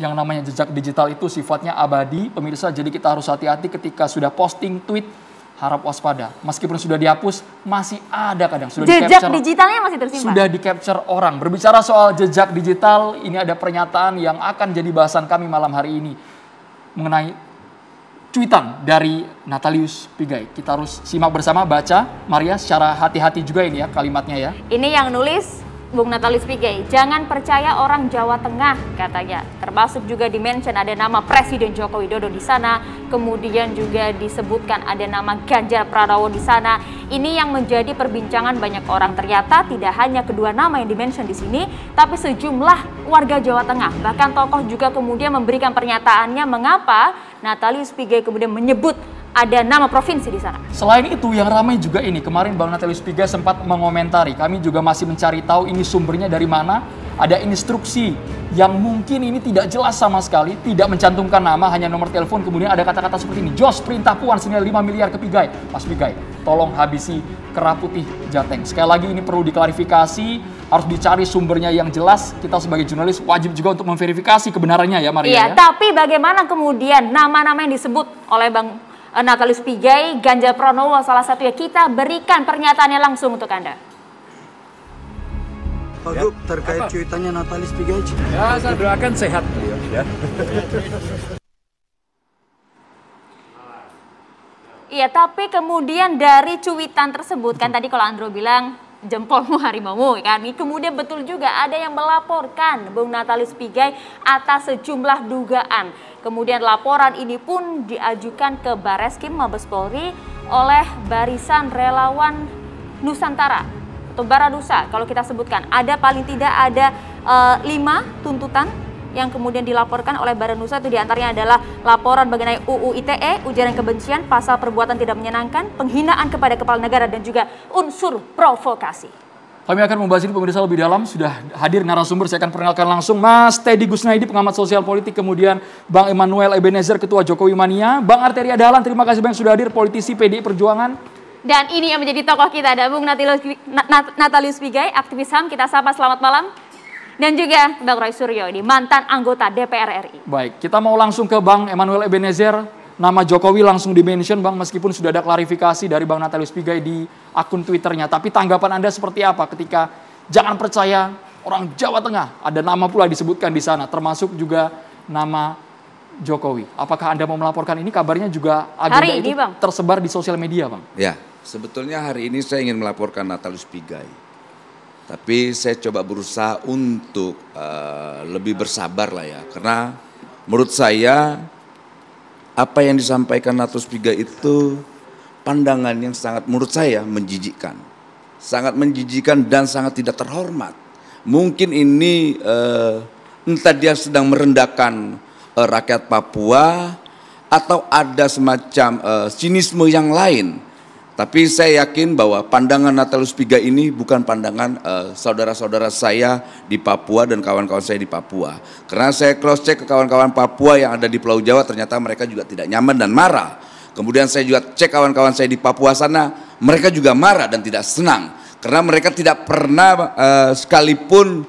yang namanya jejak digital itu sifatnya abadi, pemirsa. Jadi kita harus hati-hati ketika sudah posting tweet, harap waspada. Meskipun sudah dihapus, masih ada kadang. Sudah jejak digitalnya masih tersimpan. Sudah di-capture orang. Berbicara soal jejak digital, ini ada pernyataan yang akan jadi bahasan kami malam hari ini mengenai cuitan dari Natalius Pigai. Kita harus simak bersama, baca Maria secara hati-hati juga ini ya kalimatnya ya. Ini yang nulis Bung Natalius Pigai, jangan percaya orang Jawa Tengah katanya. Termasuk juga di-mention ada nama Presiden Joko Widodo di sana, kemudian juga disebutkan ada nama Ganjar Pranowo di sana. Ini yang menjadi perbincangan banyak orang. Ternyata tidak hanya kedua nama yang di-mention di sini, tapi sejumlah warga Jawa Tengah. Bahkan tokoh juga kemudian memberikan pernyataannya mengapa Natalius Pigai kemudian menyebut ada nama provinsi di sana. Selain itu yang ramai juga ini, kemarin Bang Natalius Pigai sempat mengomentari, kami juga masih mencari tahu ini sumbernya dari mana, ada instruksi yang mungkin ini tidak jelas sama sekali, tidak mencantumkan nama, hanya nomor telepon, kemudian ada kata-kata seperti ini, Jos perintah Puan senilai 5 miliar ke Pigai, Mas Pigai tolong habisi kerah putih Jateng. Sekali lagi ini perlu diklarifikasi, harus dicari sumbernya yang jelas, kita sebagai jurnalis wajib juga untuk memverifikasi kebenarannya ya Maria. Iya, ya? Tapi bagaimana kemudian nama-nama yang disebut oleh Bang Natalius Pigai, Ganjar Pranowo salah satunya, kita berikan pernyataannya langsung untuk Anda. Pak terkait cuitannya Natalius Pigai. Ya, saya doakan sehat beliau ya. Iya, tapi kemudian dari cuitan tersebut kan tadi kalau Andro bilang jempolmu harimaumu kan. Kemudian betul juga ada yang melaporkan Bung Natalius Pigai atas sejumlah dugaan. Kemudian laporan ini pun diajukan ke Bareskrim Mabes Polri oleh Barisan Relawan Nusantara atau Baranusa kalau kita sebutkan. Ada paling tidak ada 5 tuntutan yang kemudian dilaporkan oleh Baranusa, itu diantaranya adalah laporan mengenai UU ITE, ujaran kebencian, pasal perbuatan tidak menyenangkan, penghinaan kepada kepala negara dan juga unsur provokasi. Kami akan membahas ini pemirsa lebih dalam, sudah hadir narasumber, saya akan perkenalkan langsung Mas Teddy Gusnaidi, pengamat sosial politik, kemudian Bang Emanuel Ebenezer, Ketua Jokowi Mania, Bang Arteria Dahlan, terima kasih banyak sudah hadir, politisi PDI Perjuangan. Dan ini yang menjadi tokoh kita, ada Bung Natalius Pigai, aktivis HAM, kita sapa selamat malam. Dan juga Bang Roy Suryo, ini mantan anggota DPR RI. Baik, kita mau langsung ke Bang Emanuel Ebenezer. Nama Jokowi langsung di-mention Bang, meskipun sudah ada klarifikasi dari Bang Natalius Pigai di akun Twitternya. Tapi tanggapan Anda seperti apa ketika jangan percaya orang Jawa Tengah, ada nama pula disebutkan di sana, termasuk juga nama Jokowi. Apakah Anda mau melaporkan ini? Kabarnya juga agenda hari ini, itu Bang, tersebar di sosial media, Bang. Ya, sebetulnya hari ini saya ingin melaporkan Natalius Pigai. Tapi saya coba berusaha untuk lebih bersabar lah ya. Karena menurut saya apa yang disampaikan Natalius Pigai itu pandangan yang sangat menurut saya menjijikkan. Sangat menjijikkan dan sangat tidak terhormat. Mungkin ini entah dia sedang merendahkan rakyat Papua atau ada semacam sinisme yang lain. Tapi saya yakin bahwa pandangan Natalius Pigai ini bukan pandangan saudara-saudara saya di Papua dan kawan-kawan saya di Papua. Karena saya cross check ke kawan-kawan Papua yang ada di Pulau Jawa, ternyata mereka juga tidak nyaman dan marah. Kemudian saya juga cek kawan-kawan saya di Papua sana, mereka juga marah dan tidak senang. Karena mereka tidak pernah sekalipun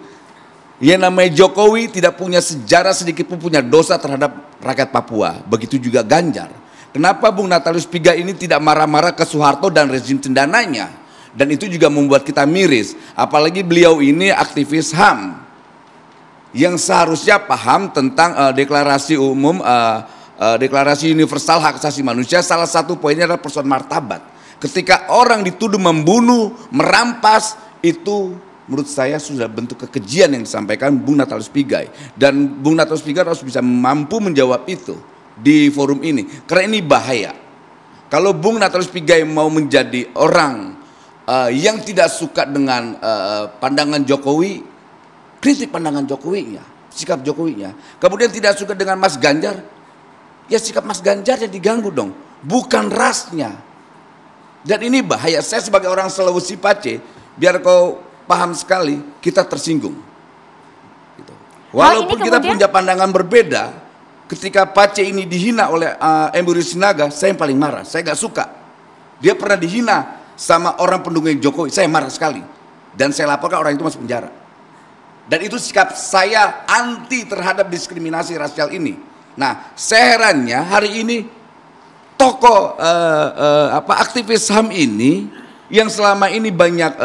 yang namanya Jokowi tidak punya sejarah sedikit pun, punya dosa terhadap rakyat Papua. Begitu juga Ganjar. Kenapa Bung Natalius Pigai ini tidak marah-marah ke Soeharto dan rezim cendananya? Dan itu juga membuat kita miris. Apalagi beliau ini aktivis HAM. Yang seharusnya paham tentang deklarasi umum, deklarasi universal hak asasi manusia. Salah satu poinnya adalah persoalan martabat. Ketika orang dituduh membunuh, merampas, itu menurut saya sudah bentuk kekejian yang disampaikan Bung Natalius Pigai. Dan Bung Natalius Pigai harus bisa mampu menjawab itu di forum ini, karena ini bahaya. Kalau Bung Natalius Pigai mau menjadi orang yang tidak suka dengan pandangan Jokowi, kritik pandangan Jokowinya, sikap Jokowinya, kemudian tidak suka dengan Mas Ganjar, ya sikap Mas Ganjar yang diganggu dong, bukan rasnya. Dan ini bahaya. Saya sebagai orang Sulawesi Pace, biar kau paham sekali, kita tersinggung. Gitu. Walaupun kita punya pandangan berbeda, ketika Pace ini dihina oleh Ambroncius Sinaga, saya yang paling marah, saya gak suka. Dia pernah dihina sama orang pendukung Jokowi, saya marah sekali. Dan saya laporkan orang itu masuk penjara. Dan itu sikap saya anti terhadap diskriminasi rasial ini. Nah, seherannya hari ini tokoh aktivis HAM ini yang selama ini banyak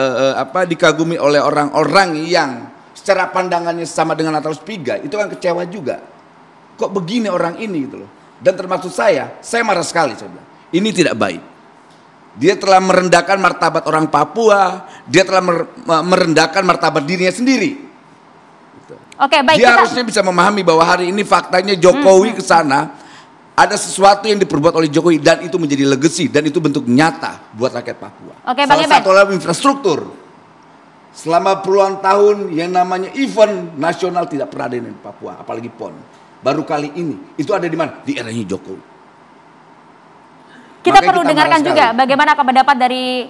dikagumi oleh orang-orang yang secara pandangannya sama dengan Natalius Pigai, itu kan kecewa juga. Kok begini orang ini gitu loh. Dan termasuk saya marah sekali, saya bilang. Ini tidak baik. Dia telah merendahkan martabat orang Papua, dia telah merendahkan martabat dirinya sendiri. Oke, baik, dia harusnya bisa memahami bahwa hari ini faktanya Jokowi ke sana, ada sesuatu yang diperbuat oleh Jokowi dan itu menjadi legacy dan itu bentuk nyata buat rakyat Papua. Oke, salah satu adalah infrastruktur. Selama puluhan tahun yang namanya event nasional tidak pernah ada di Papua, apalagi PON. Baru kali ini, itu ada di mana? Di eranya Jokowi. Kita perlu dengarkan juga bagaimana pendapat dari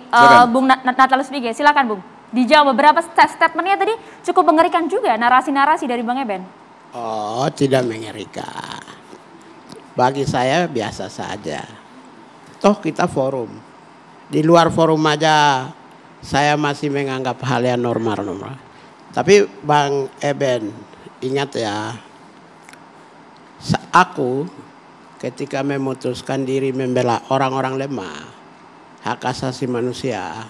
Bung Natalius Pigai. Silakan Bung, dijawab beberapa statementnya tadi cukup mengerikan juga narasi-narasi dari Bang Eben. Oh, tidak mengerikan. Bagi saya biasa saja. Toh kita forum. Di luar forum aja saya masih menganggap hal yang normal-normal. Tapi Bang Eben ingat ya, aku ketika memutuskan diri membela orang-orang lemah, hak asasi manusia,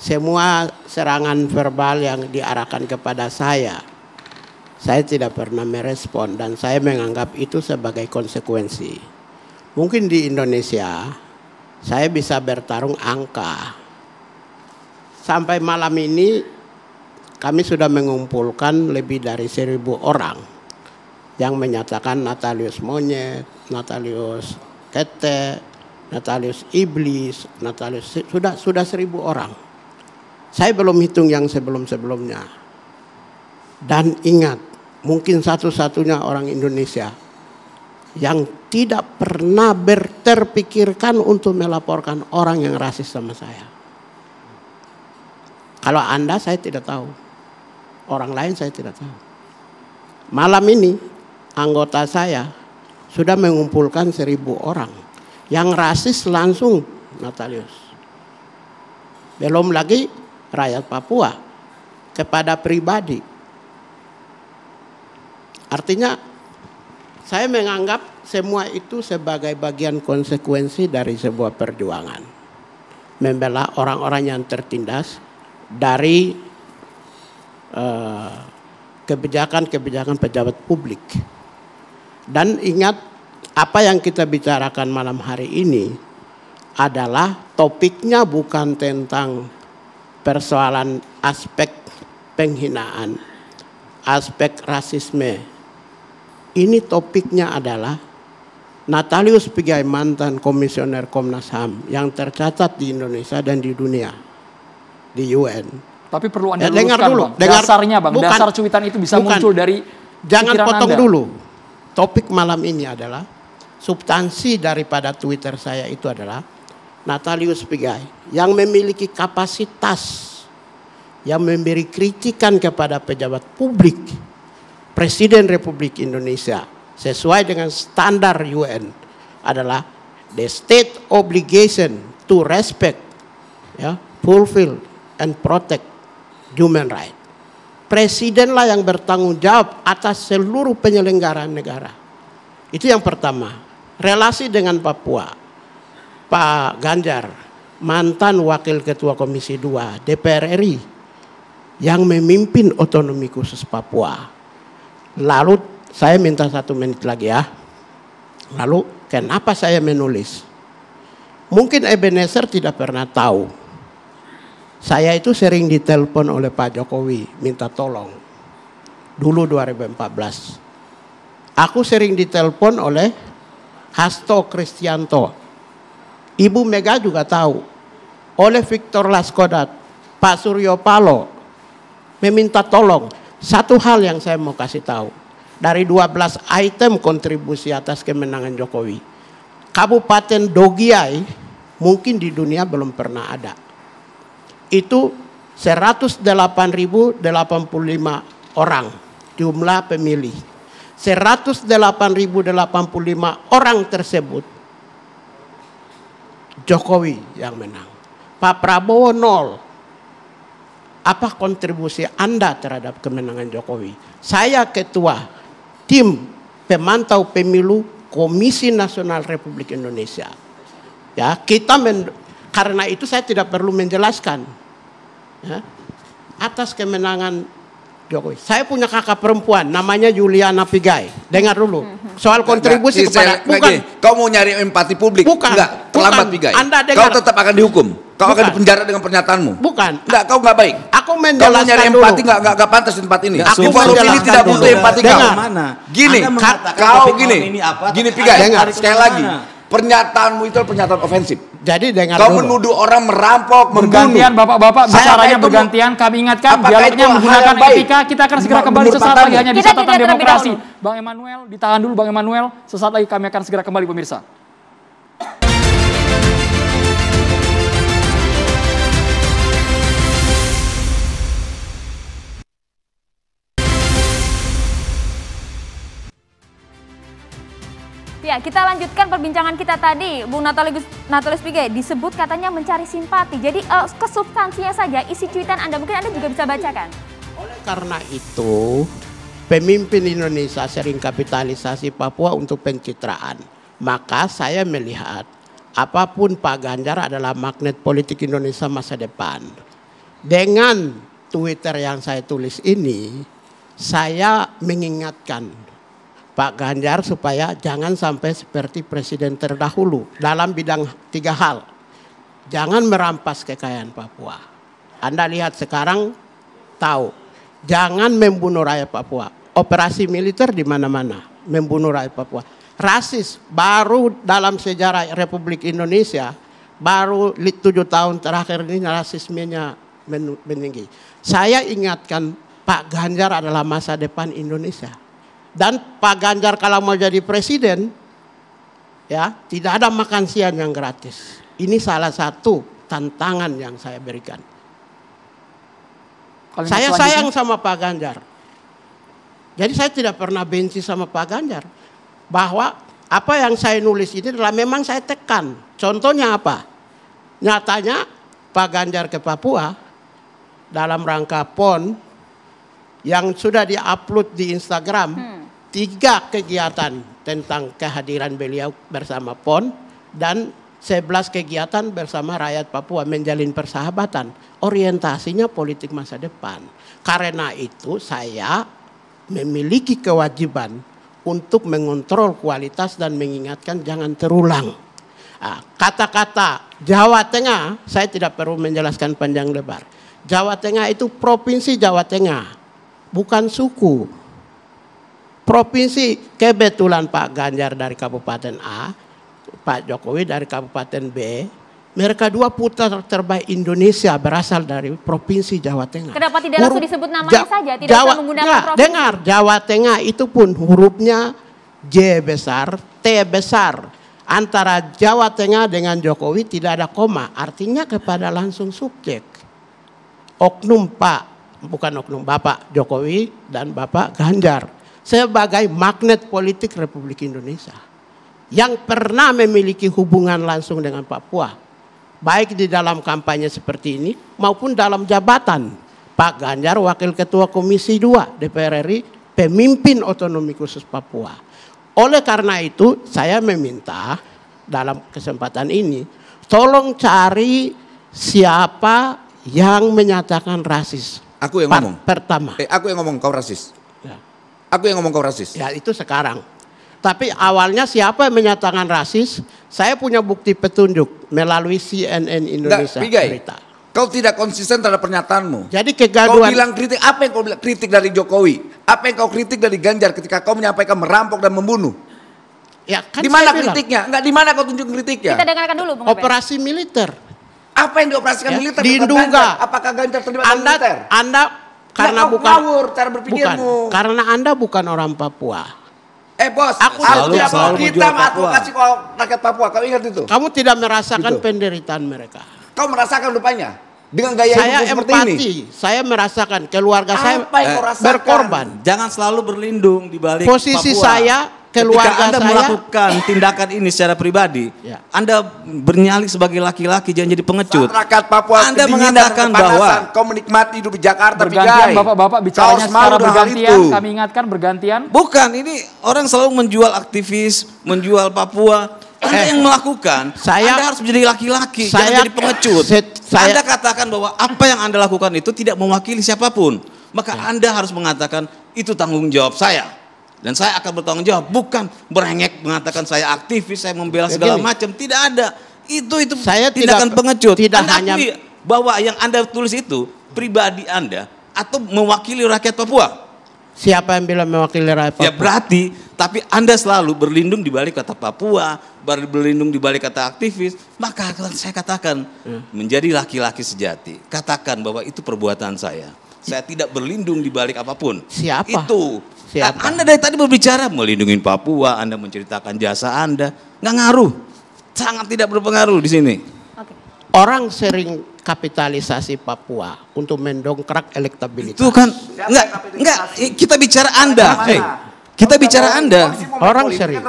semua serangan verbal yang diarahkan kepada saya tidak pernah merespon dan saya menganggap itu sebagai konsekuensi. Mungkin di Indonesia, saya bisa bertarung angka. Sampai malam ini, kami sudah mengumpulkan lebih dari 1000 orang yang menyatakan Natalius monyet, Natalius kete, Natalius iblis, Natalius sudah 1000 orang. Saya belum hitung yang sebelum-sebelumnya. Dan ingat, mungkin satu-satunya orang Indonesia yang tidak pernah terpikirkan untuk melaporkan orang yang rasis sama saya. Kalau Anda saya tidak tahu, orang lain saya tidak tahu. Malam ini anggota saya sudah mengumpulkan 1000 orang yang rasis langsung Natalius. Belum lagi rakyat Papua kepada pribadi. Artinya saya menganggap semua itu sebagai bagian konsekuensi dari sebuah perjuangan. Membela orang-orang yang tertindas dari kebijakan-kebijakan pejabat publik. Dan ingat, apa yang kita bicarakan malam hari ini adalah topiknya bukan tentang persoalan aspek penghinaan, aspek rasisme. Ini topiknya adalah Natalius Pigai, mantan komisioner Komnas HAM yang tercatat di Indonesia dan di dunia, di UN. Tapi perlu Anda dengar dulu, dasarnya Bang, dasar cuitan itu bisa muncul dari jangan potong Anda dulu. Topik malam ini adalah substansi daripada Twitter saya itu adalah Natalius Pigai yang memiliki kapasitas yang memberi kritikan kepada pejabat publik Presiden Republik Indonesia sesuai dengan standar UN adalah the state obligation to respect, ya, fulfill and protect human right. Presidenlah yang bertanggung jawab atas seluruh penyelenggaraan negara. Itu yang pertama. Relasi dengan Papua, Pak Ganjar, mantan Wakil Ketua Komisi 2 DPR RI yang memimpin otonomi khusus Papua. Lalu saya minta 1 menit lagi ya. Lalu kenapa saya menulis? Mungkin Ebenezer tidak pernah tahu. Saya itu sering ditelepon oleh Pak Jokowi minta tolong. Dulu 2014. Aku sering ditelepon oleh Hasto Kristiyanto. Ibu Mega juga tahu. Oleh Viktor Laiskodat, Pak Surya Paloh meminta tolong. Satu hal yang saya mau kasih tahu. Dari 12 item kontribusi atas kemenangan Jokowi, Kabupaten Dogiai mungkin di dunia belum pernah ada. Itu 108.085 orang jumlah pemilih. 108.085 orang tersebut Jokowi yang menang. Pak Prabowo 0. apa kontribusi Anda terhadap kemenangan Jokowi? Saya ketua tim pemantau pemilu Komisi Nasional Republik Indonesia. Ya, karena itu saya tidak perlu menjelaskan ya, atas kemenangan Jokowi. Saya punya kakak perempuan namanya Juliana Pigai. Dengar dulu. Soal kontribusi kepada bukan lagi, kau mau nyari empati publik? Bukan. Enggak, terlambat Pigai. Anda dengar. Kau tetap akan dihukum. Kau bukan akan dipenjara dengan pernyataanmu. Bukan. Enggak, kau enggak baik. Aku menjelaskan kau nyari empati dulu. Enggak pantas di tempat ini. Aku ini tidak butuh empati kau. Gini, kau gini. Gini Pigai, sekali lagi. Pernyataanmu itu pernyataan ofensif. Jadi dengan kau menuduh orang merampok, bergantian bapak-bapak, bicaranya bergantian. Kami ingatkan, dialognya menggunakan etika. Kita akan segera kembali sesaat lagi hanya di Catatan Demokrasi. Bang Emanuel, ditahan dulu Bang Emanuel. Sesaat lagi kami akan segera kembali pemirsa. Ya, kita lanjutkan perbincangan kita tadi, Bung Natalius Pigai disebut katanya mencari simpati. Jadi kesubstansinya saja, isi cuitan Anda mungkin Anda juga bisa bacakan. Oleh karena itu, pemimpin Indonesia sering kapitalisasi Papua untuk pencitraan. Maka saya melihat apapun Pak Ganjar adalah magnet politik Indonesia masa depan. Dengan Twitter yang saya tulis ini, saya mengingatkan Pak Ganjar supaya jangan sampai seperti presiden terdahulu dalam bidang tiga hal. Jangan merampas kekayaan Papua. Anda lihat sekarang tahu. Jangan membunuh rakyat Papua. Operasi militer di mana-mana membunuh rakyat Papua. Rasis baru dalam sejarah Republik Indonesia, baru 7 tahun terakhir ini rasismenya meninggi. Saya ingatkan Pak Ganjar adalah masa depan Indonesia. Dan Pak Ganjar kalau mau jadi presiden, ya tidak ada makan siang yang gratis. Ini salah satu tantangan yang saya berikan. Kalau saya sayang sama Pak Ganjar. Jadi saya tidak pernah benci sama Pak Ganjar. Bahwa apa yang saya nulis ini adalah memang saya tekan. Contohnya apa? Nyatanya Pak Ganjar ke Papua dalam rangka PON yang sudah diupload di Instagram. 3 kegiatan tentang kehadiran beliau bersama PON dan 11 kegiatan bersama rakyat Papua menjalin persahabatan. Orientasinya politik masa depan. Karena itu saya memiliki kewajiban untuk mengontrol kualitas dan mengingatkan jangan terulang. Kata-kata Jawa Tengah, saya tidak perlu menjelaskan panjang lebar. Jawa Tengah itu provinsi Jawa Tengah, bukan suku. Provinsi kebetulan Pak Ganjar dari Kabupaten A, Pak Jokowi dari Kabupaten B. Mereka 2 putra terbaik Indonesia berasal dari Provinsi Jawa Tengah. Kenapa tidak langsung disebut namanya saja? Tidak usah menggunakan provinsi. Dengar, Jawa Tengah itu pun hurufnya J besar, T besar. Antara Jawa Tengah dengan Jokowi tidak ada koma. Artinya kepada langsung subjek. Oknum Pak, bukan oknum Bapak Jokowi dan Bapak Ganjar. Sebagai magnet politik Republik Indonesia yang pernah memiliki hubungan langsung dengan Papua, baik di dalam kampanye seperti ini maupun dalam jabatan. Pak Ganjar Wakil Ketua Komisi 2 DPR RI, pemimpin otonomi khusus Papua. Oleh karena itu saya meminta dalam kesempatan ini tolong cari siapa yang menyatakan rasis. Aku yang ngomong. Pertama. Aku yang ngomong kau rasis. Aku yang ngomong kau rasis. Ya itu sekarang. Tapi awalnya siapa yang menyatakan rasis? Saya punya bukti petunjuk melalui CNN Indonesia. Berita. Kau tidak konsisten terhadap pernyataanmu. Jadi kegaduhan. Kau bilang kritik, apa yang kau bilang kritik dari Jokowi? Apa yang kau kritik dari Ganjar ketika kau menyampaikan merampok dan membunuh? Ya kan di mana kritiknya? Enggak di mana kau tunjuk kritiknya? Kita dengarkan dulu Bung. Operasi militer. Apa yang dioperasikan ya, militer? Diduga. Apakah Ganjar terlibat militer? Anda karena bukan ngawur cara berpikirmu. Karena Anda bukan orang Papua. Bos, aku tidak kita advokasi kalau rakyat Papua. Kau ingat itu? Kamu tidak merasakan gitu. Penderitaan mereka. Kau merasakan rupanya dengan gaya saya hidup seperti empati, ini. Saya merasakan keluarga saya berkorban. Jangan selalu berlindung di balik posisi Papua. Saya keluarga saya. Ketika Anda melakukan tindakan ini secara pribadi, ya. Anda bernyali sebagai laki-laki, jangan jadi pengecut. Masyarakat Papua Anda mengatakan bahwa kau menikmati hidup di Jakarta, Pigai. Bapak-bapak bicaranya secara bergantian, kami ingatkan bergantian. Bukan, ini orang selalu menjual aktivis, menjual Papua. Anda yang melakukan, Anda harus menjadi laki-laki, jangan jadi pengecut. Anda katakan bahwa apa yang Anda lakukan itu tidak mewakili siapapun. Maka Anda harus mengatakan itu tanggung jawab saya. Dan saya akan bertanggung jawab, bukan berengek mengatakan saya aktivis, saya membela segala macam. Tidak ada. Itu saya tindakan pengecut. Tidak hanya bahwa yang Anda tulis itu pribadi Anda atau mewakili rakyat Papua. Siapa yang bilang mewakili rakyat Papua? Ya berarti, tapi Anda selalu berlindung di balik kata Papua, berlindung di balik kata aktivis. Maka saya katakan, menjadi laki-laki sejati. Katakan bahwa itu perbuatan saya. Saya tidak berlindung di balik apapun. Siapa? Itu. Siapa? Anda dari tadi berbicara melindungi Papua, Anda menceritakan jasa Anda. Nggak ngaruh. Sangat tidak berpengaruh di sini. Okay. Orang sering kapitalisasi Papua untuk mendongkrak elektabilitas. Itu kan enggak kita bicara Anda. Kita bicara Anda. Orang sering.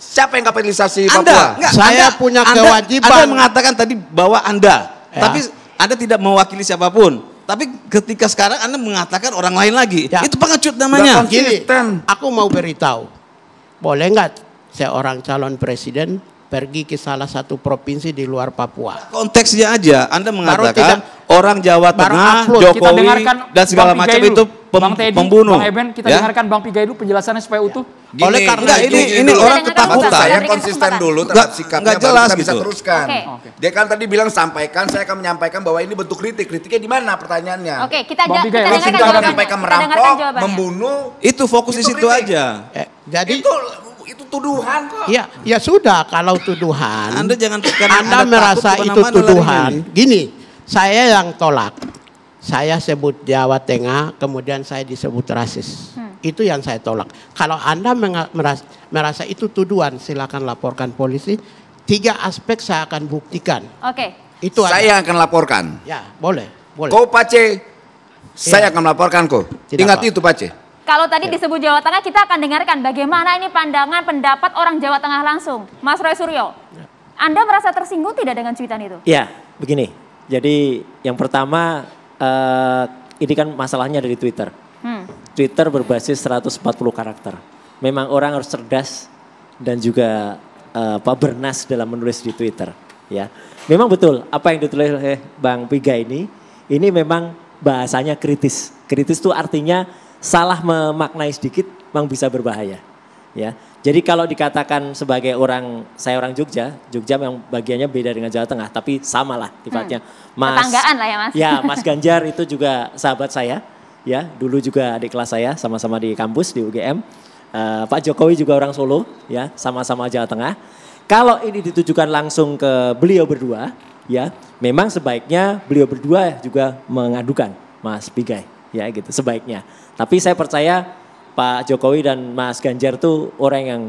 Siapa yang kapitalisasi Papua? Anda. Enggak, saya punya kewajiban. Anda mengatakan tadi bahwa Anda. Ya. Tapi Anda tidak mewakili siapapun. Tapi ketika sekarang Anda mengatakan orang lain lagi. Ya. Itu pengecut namanya. Gini, aku mau beritahu. Boleh enggak seorang calon presiden pergi ke salah satu provinsi di luar Papua? Konteksnya aja, Anda mengatakan orang Jawa Tengah, Jokowi dan segala macam itu pembunuh. Bang Eben, kita dengarkan Bang Pigai dulu penjelasannya supaya utuh. Gini, oleh karena ini orang ketakutan. Saya konsisten dulu terhadap sikapnya, jelas bisa teruskan. Dia kan tadi bilang sampaikan, saya akan menyampaikan bahwa ini bentuk kritik. Kritiknya di mana pertanyaannya? Oke, kita menyampaikan merampok, membunuh. Itu fokus di situ aja. Jadi itu tuduhan kok. Ya, ya sudah kalau tuduhan. Anda jangan Anda merasa itu tuduhan. Gini, saya yang tolak. Saya sebut Jawa Tengah, kemudian saya disebut rasis. Itu yang saya tolak. Kalau Anda merasa itu tuduhan, silakan laporkan polisi. 3 aspek saya akan buktikan. Oke. Itu saya akan laporkan. Ya, boleh. Kau Pace, saya akan melaporkan kok. Ingat itu Pace. Kalau tadi disebut Jawa Tengah, kita akan dengarkan bagaimana ini pandangan pendapat orang Jawa Tengah langsung. Mas Roy Suryo, Anda merasa tersinggung tidak dengan cuitan itu? Ya, begini. Jadi yang pertama, ini kan masalahnya dari Twitter. Twitter berbasis 140 karakter. Memang orang harus cerdas dan juga bernas dalam menulis di Twitter. Ya, memang betul apa yang ditulis oleh Bang Pigai ini memang bahasanya kritis. Kritis itu artinya salah memaknai sedikit memang bisa berbahaya, ya. Jadi kalau dikatakan sebagai orang Jogja yang bagiannya beda dengan Jawa Tengah, tapi samalah sifatnya. Tetanggaan lah ya Mas. Ya, Mas Ganjar itu juga sahabat saya, ya. Dulu juga adik kelas saya, sama-sama di kampus di UGM. Pak Jokowi juga orang Solo, ya, sama-sama Jawa Tengah. Kalau ini ditujukan langsung ke beliau berdua, ya, memang sebaiknya beliau berdua juga mengadukan Mas Pigai, ya gitu sebaiknya. Tapi saya percaya Pak Jokowi dan Mas Ganjar tuh orang yang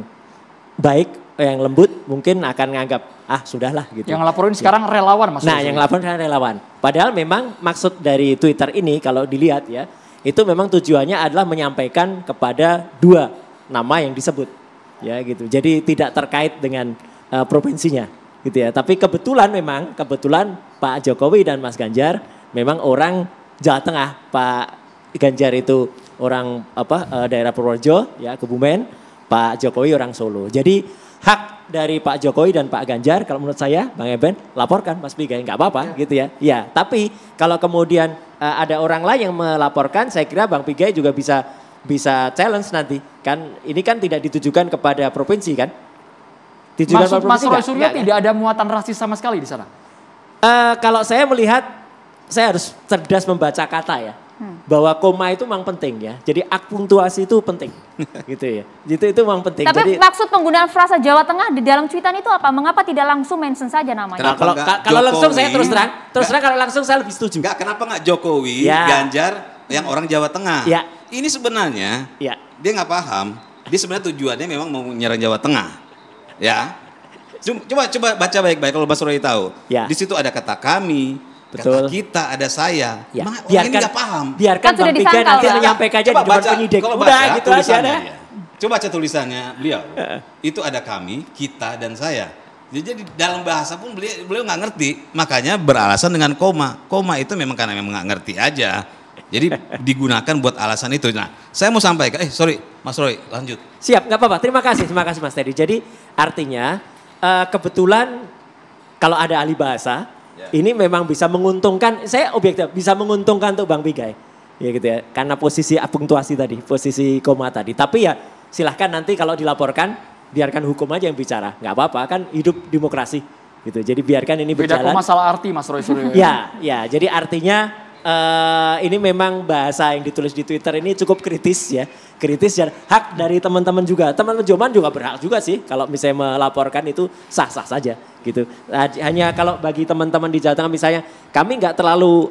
baik, yang lembut, mungkin akan nganggap sudahlah gitu. Yang laporin sekarang relawan Mas. Nah, yang laporin sekarang relawan. Padahal memang maksud dari Twitter ini kalau dilihat ya, itu memang tujuannya adalah menyampaikan kepada 2 nama yang disebut. Ya gitu. Jadi tidak terkait dengan provinsinya gitu ya. Tapi kebetulan Pak Jokowi dan Mas Ganjar memang orang Jawa Tengah. Pak Ganjar itu orang daerah Purworejo, ya Kebumen. Pak Jokowi orang Solo. Jadi hak dari Pak Jokowi dan Pak Ganjar kalau menurut saya, Bang Eben, laporkan Mas Pigai, nggak apa-apa gitu ya. Ya, tapi kalau kemudian ada orang lain yang melaporkan, saya kira Bang Pigai juga bisa challenge nanti. Kan ini kan tidak ditujukan kepada provinsi kan? Ditujukan kepada provinsi. Mas Roy Suryo tidak ada muatan rasis sama sekali di sana. Kalau saya melihat, saya harus cerdas membaca kata ya. Bahwa koma itu memang penting ya. Jadi akpuntuasi itu penting. Gitu ya. Itu memang penting. Tapi maksud penggunaan frasa Jawa Tengah di dalam cuitan itu apa? Mengapa tidak langsung mention saja namanya? Nah, kalau langsung saya terus terang kalau langsung saya lebih setuju. Kenapa nggak Jokowi, Ganjar yang orang Jawa Tengah? Ya. Ini sebenarnya dia nggak paham. Dia sebenarnya tujuannya memang mau menyerang Jawa Tengah. Ya. Coba baca baik-baik kalau Mas Roy tahu. Ya. Di situ ada kata kami. Betul. Kata kita ada saya, biarkan nggak paham. Biarkan Bang Pigai nanti menyampaikannya di depan penyidik. Udah gitu aja. Coba baca tulisannya beliau. Itu ada kami, kita, dan saya. Jadi dalam bahasa pun beliau nggak ngerti. Makanya beralasan dengan koma. Koma itu memang karena memang nggak ngerti aja. Jadi digunakan buat alasan itu. Nah, saya mau sampaikan. Sorry, Mas Roy, lanjut. Siap, nggak apa-apa. Terima kasih Mas Teddy. Jadi artinya kebetulan kalau ada ahli bahasa, ini memang bisa menguntungkan. Saya objektif, bisa menguntungkan untuk Bang Pigai. Ya gitu ya. Karena posisi punktuasi tadi, posisi koma tadi. Tapi ya silahkan nanti kalau dilaporkan. Biarkan hukum aja yang bicara, nggak apa-apa kan hidup demokrasi gitu. Jadi biarkan ini berjalan. Beda masalah arti Mas Roy Suryo. Ya, ya. Jadi artinya ini memang bahasa yang ditulis di Twitter ini cukup kritis ya, kritis dan hak dari teman-teman juga. Teman-teman Joman juga berhak juga sih kalau misalnya melaporkan itu sah-sah saja gitu. Hanya kalau bagi teman-teman di Jawa Tengah misalnya kami nggak terlalu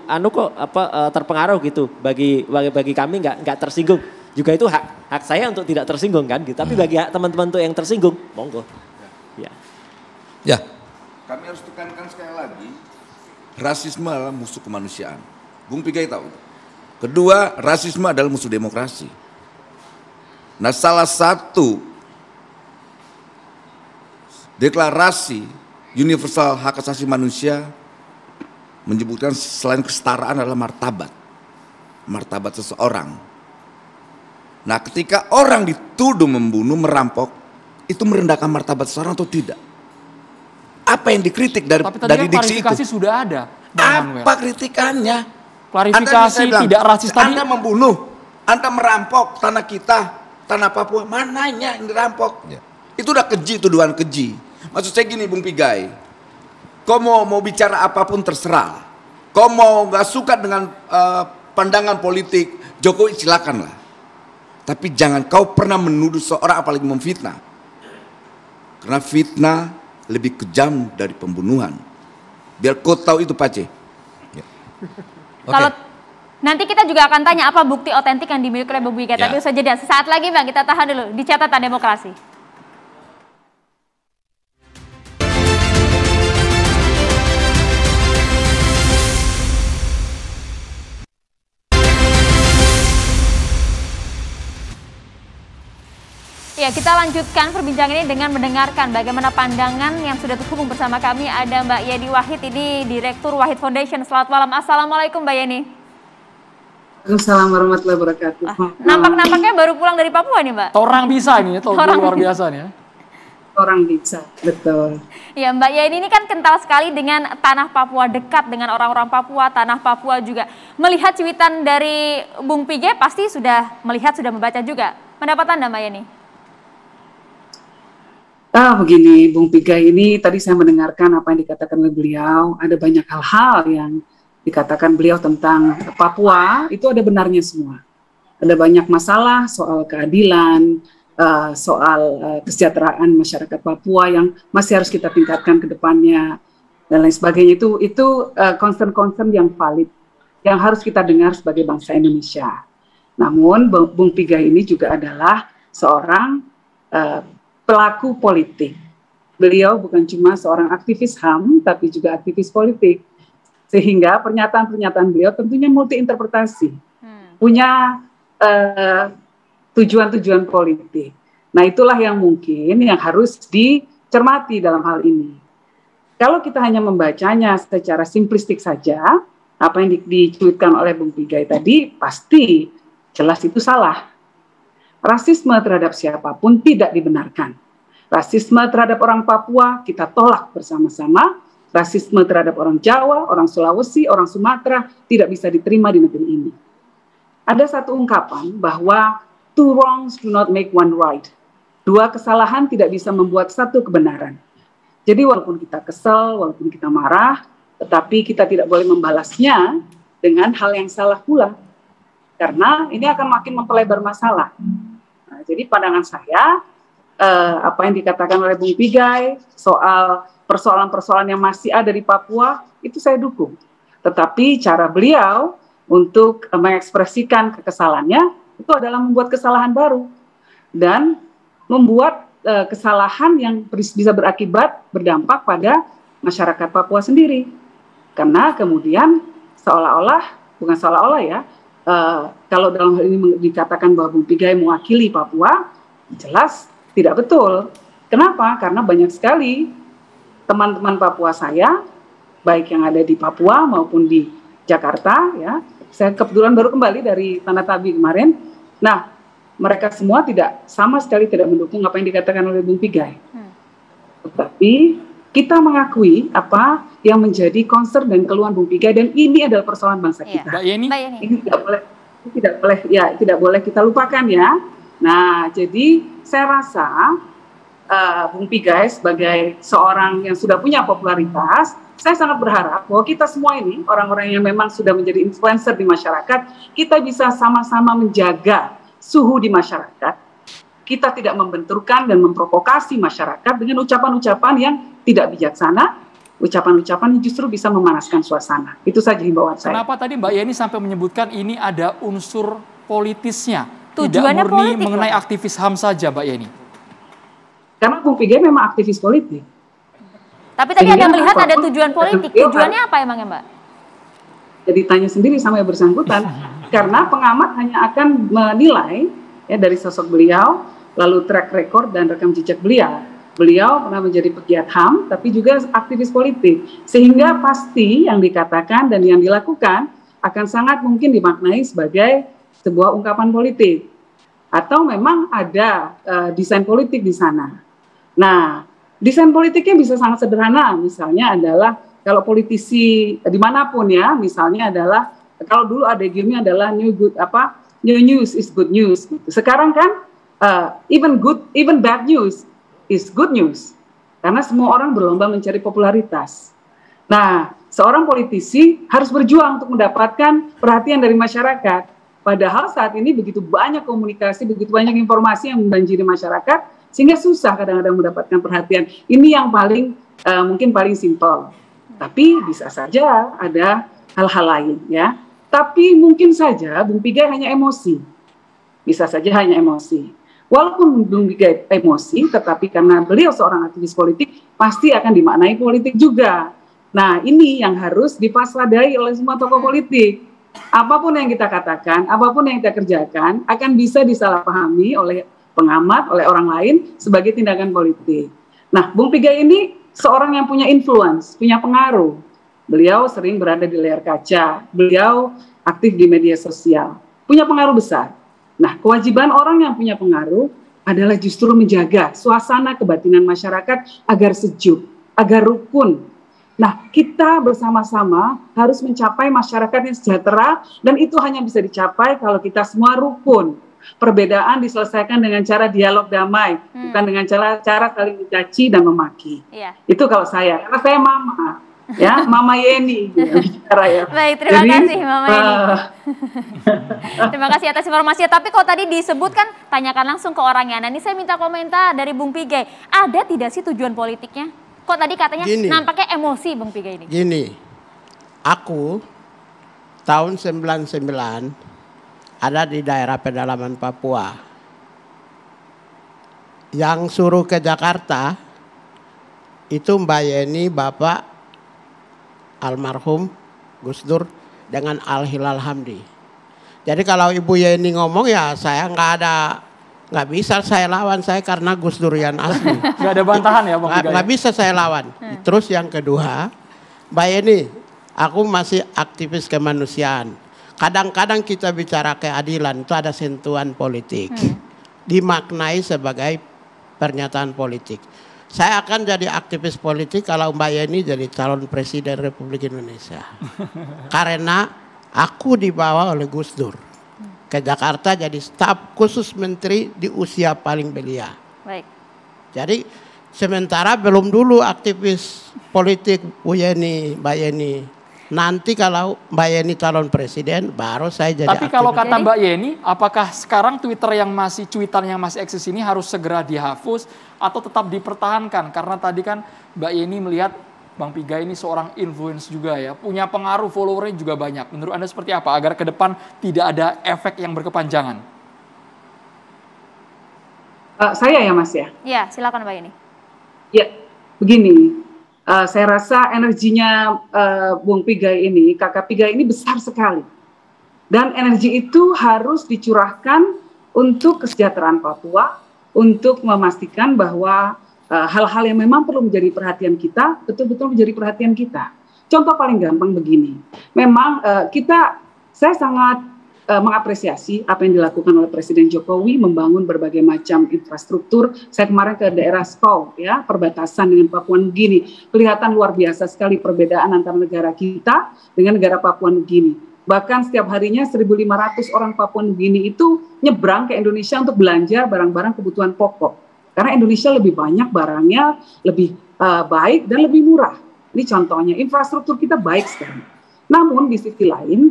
terpengaruh gitu. Bagi kami nggak tersinggung. Juga itu hak saya untuk tidak tersinggung kan gitu. Tapi bagi teman-teman tuh yang tersinggung, monggo. Ya. Kami harus tekankan sekali lagi, rasisme adalah musuh kemanusiaan. Bung Pigai tahu. Kedua, rasisme adalah musuh demokrasi. Nah, salah satu deklarasi universal hak asasi manusia menyebutkan selain kesetaraan adalah martabat. Martabat seseorang. Nah, ketika orang dituduh membunuh, merampok, itu merendahkan martabat seseorang atau tidak? Apa yang dikritik dari diksi itu? Klarifikasi sudah ada. Apa kritikannya? Klarifikasi tidak rasis tadi. Anda membunuh, Anda merampok tanah kita, tanah Papua, mananya yang dirampok? Ya. Itu udah keji, tuduhan keji. Maksud saya gini Bung Pigai, kau mau bicara apapun terserah. Kau mau gak suka dengan pandangan politik Jokowi, silakanlah. Tapi jangan kau pernah menuduh seorang apalagi memfitnah. Karena fitnah lebih kejam dari pembunuhan. Biar kau tahu itu Pace. Ya. Okay. Kalau nanti kita juga akan tanya apa bukti otentik yang dimiliki oleh Bung Pigai. Ya. Tapi usai jeda, sesaat lagi Bang, kita tahan dulu di Catatan Demokrasi. Ya, kita lanjutkan perbincangan ini dengan mendengarkan bagaimana pandangan yang sudah terhubung bersama kami. Ada Mbak Yenny Wahid, ini Direktur Wahid Foundation. Selamat malam. Assalamualaikum Mbak Yenny. Assalamualaikum warahmatullahi wabarakatuh. Nampaknya baru pulang dari Papua nih Mbak. Torang bisa ini, torang luar biasa nih ya. Torang bisa, betul. Ya Mbak Yenny ini kan kental sekali dengan tanah Papua, dekat dengan orang-orang Papua, tanah Papua juga. Melihat cuitan dari Bung Pigai pasti sudah melihat, sudah membaca juga. Pendapat Anda Mbak Yenny? Begini, Bung Pigai ini tadi saya mendengarkan apa yang dikatakan oleh beliau. Ada banyak hal-hal yang dikatakan beliau tentang Papua, itu ada benarnya semua. Ada banyak masalah soal keadilan, soal kesejahteraan masyarakat Papua yang masih harus kita tingkatkan ke depannya, dan lain sebagainya. Itu concern-concern yang valid, yang harus kita dengar sebagai bangsa Indonesia. Namun, Bung Pigai ini juga adalah seorang pelaku politik. Beliau bukan cuma seorang aktivis HAM, tapi juga aktivis politik. Sehingga pernyataan-pernyataan beliau tentunya multi-interpretasi. Punya tujuan-tujuan politik. Nah itulah yang mungkin yang harus dicermati dalam hal ini. Kalau kita hanya membacanya secara simplistik saja, apa yang dicuitkan oleh Bung Pigai tadi, pasti jelas itu salah. Rasisme terhadap siapapun tidak dibenarkan. Rasisme terhadap orang Papua kita tolak bersama-sama. Rasisme terhadap orang Jawa, orang Sulawesi, orang Sumatera tidak bisa diterima di negeri ini. Ada satu ungkapan bahwa two wrongs do not make one right. Dua kesalahan tidak bisa membuat satu kebenaran. Jadi walaupun kita kesel, walaupun kita marah, tetapi kita tidak boleh membalasnya dengan hal yang salah pula. Karena ini akan makin memperlebar masalah. Nah, jadi pandangan saya, apa yang dikatakan oleh Bung Pigai soal persoalan-persoalan yang masih ada di Papua, itu saya dukung. Tetapi cara beliau untuk mengekspresikan kekesalannya, itu adalah membuat kesalahan baru. Dan membuat kesalahan yang bisa berakibat, berdampak pada masyarakat Papua sendiri. Karena kemudian seolah-olah, bukan seolah-olah ya, kalau dalam hal ini dikatakan bahwa Bung Pigai mewakili Papua, Jelas tidak betul. Kenapa? Karena banyak sekali teman-teman Papua saya, baik yang ada di Papua maupun di Jakarta, ya. Saya kebetulan baru kembali dari Tanah Tabi kemarin. Nah, mereka semua tidak, sama sekali tidak mendukung apa yang dikatakan oleh Bung Pigai. Tetapi kita mengakui apa yang menjadi concern dan keluhan Bung Pigai, dan ini adalah persoalan bangsa kita. Mbak Yenny, ini tidak boleh kita lupakan, ya. Nah, jadi saya rasa Bung Pigai sebagai seorang yang sudah punya popularitas, saya sangat berharap bahwa kita semua ini, orang-orang yang memang sudah menjadi influencer di masyarakat, kita bisa sama-sama menjaga suhu di masyarakat. Kita tidak membenturkan dan memprovokasi masyarakat dengan ucapan-ucapan yang tidak bijaksana, ucapan-ucapan yang justru bisa memanaskan suasana. Itu saja himbauan saya. Kenapa tadi Mbak Yenny sampai menyebutkan ini ada unsur politisnya? Tujuannya tidak murni politik, mengenai aktivis HAM saja, Mbak Yenny? Karena Bung Pigai memang aktivis politik. Tapi tadi Anda melihat ada tujuan politik. Tujuannya apa emangnya, Mbak? Jadi tanya sendiri sama yang bersangkutan. Karena pengamat hanya akan menilai, ya, dari sosok beliau, lalu track record dan rekam jejak beliau. Beliau pernah menjadi pegiat HAM, tapi juga aktivis politik. Sehingga pasti yang dikatakan dan yang dilakukan akan sangat mungkin dimaknai sebagai sebuah ungkapan politik. Atau memang ada desain politik di sana. Nah, desain politiknya bisa sangat sederhana. Misalnya adalah, kalau politisi dimanapun, ya, misalnya adalah, kalau dulu ada gamenya adalah new news is good news. Sekarang kan, even bad news is good news, karena semua orang berlomba mencari popularitas. Nah, seorang politisi harus berjuang untuk mendapatkan perhatian dari masyarakat. Padahal saat ini begitu banyak komunikasi, begitu banyak informasi yang membanjiri masyarakat, sehingga susah kadang-kadang mendapatkan perhatian. Ini yang paling mungkin paling simpel. Tapi bisa saja ada hal-hal lain, ya. Tapi mungkin saja Bung Pigai hanya emosi. Bisa saja hanya emosi. Walaupun belum emosi, tetapi karena beliau seorang aktivis politik, pasti akan dimaknai politik juga. Nah, ini yang harus dipaswadai oleh semua tokoh politik. Apapun yang kita katakan, apapun yang kita kerjakan, akan bisa disalahpahami oleh pengamat, oleh orang lain, sebagai tindakan politik. Nah, Bung Pigai ini seorang yang punya influence, punya pengaruh. Beliau sering berada di layar kaca, beliau aktif di media sosial, punya pengaruh besar. Nah, kewajiban orang yang punya pengaruh adalah justru menjaga suasana kebatinan masyarakat agar sejuk, agar rukun. Nah, kita bersama-sama harus mencapai masyarakat yang sejahtera, dan itu hanya bisa dicapai kalau kita semua rukun. Perbedaan diselesaikan dengan cara dialog damai, bukan dengan cara saling mencaci dan memaki. Yeah. Itu kalau saya, karena saya mama. Ya, Mama Yenny bicara, ya. Baik, terima kasih Mama Yenny. Terima kasih atas informasinya. Tapi kalau tadi disebutkan, tanyakan langsung ke orangnya. Nah, ini saya minta komentar dari Bung Pigai. Ada tidak sih tujuan politiknya? Kok tadi katanya gini, nampaknya emosi Bung Pigai ini. Gini, aku tahun 99 ada di daerah pedalaman Papua. Yang suruh ke Jakarta itu Mbak Yenny, Bapak almarhum Gus Dur dengan Al Hilal Hamdi. Jadi kalau Ibu Yenny ngomong, ya saya nggak bisa saya lawan, saya karena Gus Durian asli. Nggak ada bantahan ya Bang Pigai? Nggak bisa saya lawan. Terus yang kedua, Mbak Yenny, aku masih aktivis kemanusiaan. Kadang-kadang kita bicara keadilan itu ada sentuhan politik, dimaknai sebagai pernyataan politik. Saya akan jadi aktivis politik kalau Mbak Yenny jadi calon presiden Republik Indonesia. Karena aku dibawa oleh Gus Dur ke Jakarta jadi staf khusus menteri di usia paling belia. Baik. Jadi sementara belum dulu aktivis politik Bu Yenny, Mbak Yenny. Nanti kalau Mbak Yenny calon presiden baru saya jadi aktivis. Tapi kalau kata Mbak Yenny, apakah sekarang cuitan yang masih eksis ini harus segera dihapus atau tetap dipertahankan? Karena tadi kan Mbak Yenny melihat Bang Pigai ini seorang influence juga, ya. Punya pengaruh, followernya juga banyak. Menurut Anda seperti apa agar ke depan tidak ada efek yang berkepanjangan? Saya ya Mas ya? Iya, silakan Mbak Yenny. Ya, begini. Saya rasa energinya Bung Pigai ini, Kakak Pigai ini besar sekali. Dan energi itu harus dicurahkan untuk kesejahteraan Papua, untuk memastikan bahwa hal-hal yang memang perlu menjadi perhatian kita, betul-betul menjadi perhatian kita. Contoh paling gampang begini, memang saya sangat mengapresiasi apa yang dilakukan oleh Presiden Jokowi membangun berbagai macam infrastruktur. Saya kemarin ke daerah Skow, ya, perbatasan dengan Papua New Guinea. Kelihatan luar biasa sekali perbedaan antara negara kita dengan negara Papua New Guinea. Bahkan setiap harinya 1.500 orang Papua New Guinea itu nyebrang ke Indonesia untuk belanja barang-barang kebutuhan pokok. Karena Indonesia lebih banyak barangnya, lebih baik dan lebih murah. Ini contohnya, infrastruktur kita baik sekali. Namun di sisi lain,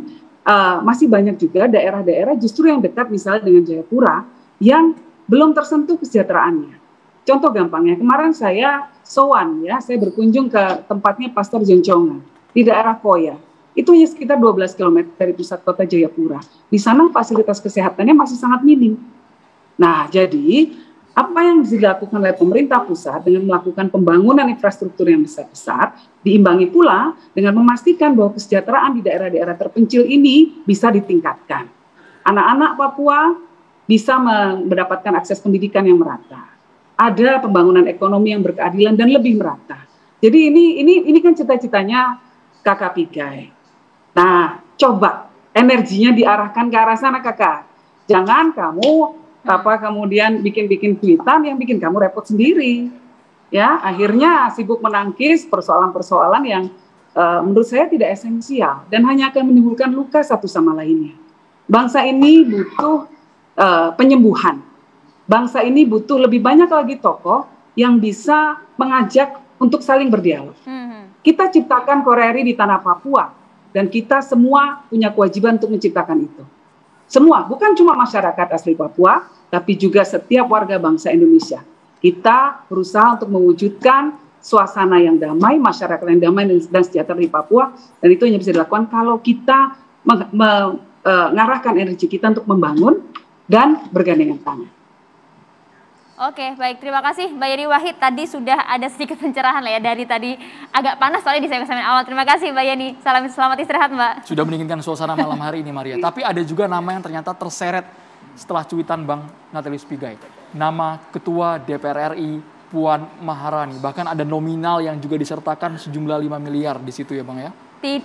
masih banyak juga daerah-daerah justru yang dekat misalnya dengan Jayapura yang belum tersentuh kesejahteraannya. Contoh gampangnya, kemarin saya sowan ya, saya berkunjung ke tempatnya Pastor Joncongan di daerah Koya. Itu hanya sekitar 12 km dari pusat kota Jayapura. Di sana fasilitas kesehatannya masih sangat minim. Nah, jadi apa yang dilakukan oleh pemerintah pusat dengan melakukan pembangunan infrastruktur yang besar-besar, diimbangi pula dengan memastikan bahwa kesejahteraan di daerah-daerah terpencil ini bisa ditingkatkan. Anak-anak Papua bisa mendapatkan akses pendidikan yang merata. Ada pembangunan ekonomi yang berkeadilan dan lebih merata. Jadi ini kan cita-citanya Kakak Pigai. Nah, coba energinya diarahkan ke arah sana, Kakak. Jangan kamu kemudian bikin-bikin tweetan yang bikin kamu repot sendiri, ya akhirnya sibuk menangkis persoalan-persoalan yang menurut saya tidak esensial dan hanya akan menimbulkan luka satu sama lainnya. Bangsa ini butuh penyembuhan, bangsa ini butuh lebih banyak lagi tokoh yang bisa mengajak untuk saling berdialog. Kita ciptakan Koreri di tanah Papua dan kita semua punya kewajiban untuk menciptakan itu. Semua, bukan cuma masyarakat asli Papua, tapi juga setiap warga bangsa Indonesia. Kita berusaha untuk mewujudkan suasana yang damai, masyarakat yang damai dan sejahtera di Papua, dan itu hanya bisa dilakukan kalau kita mengarahkan energi kita untuk membangun dan bergandengan tangan. Oke, baik. Terima kasih Mbak Yenny Wahid. Tadi sudah ada sedikit pencerahan lah ya dari tadi agak panas soalnya di segmen awal. Terima kasih Mbak Yenny. Selamat istirahat Mbak. Sudah mendinginkan suasana malam hari ini Maria. Tapi ada juga nama yang ternyata terseret setelah cuitan Bang Natalius Pigai. Nama Ketua DPR RI Puan Maharani. Bahkan ada nominal yang juga disertakan sejumlah 5 miliar di situ ya Bang ya.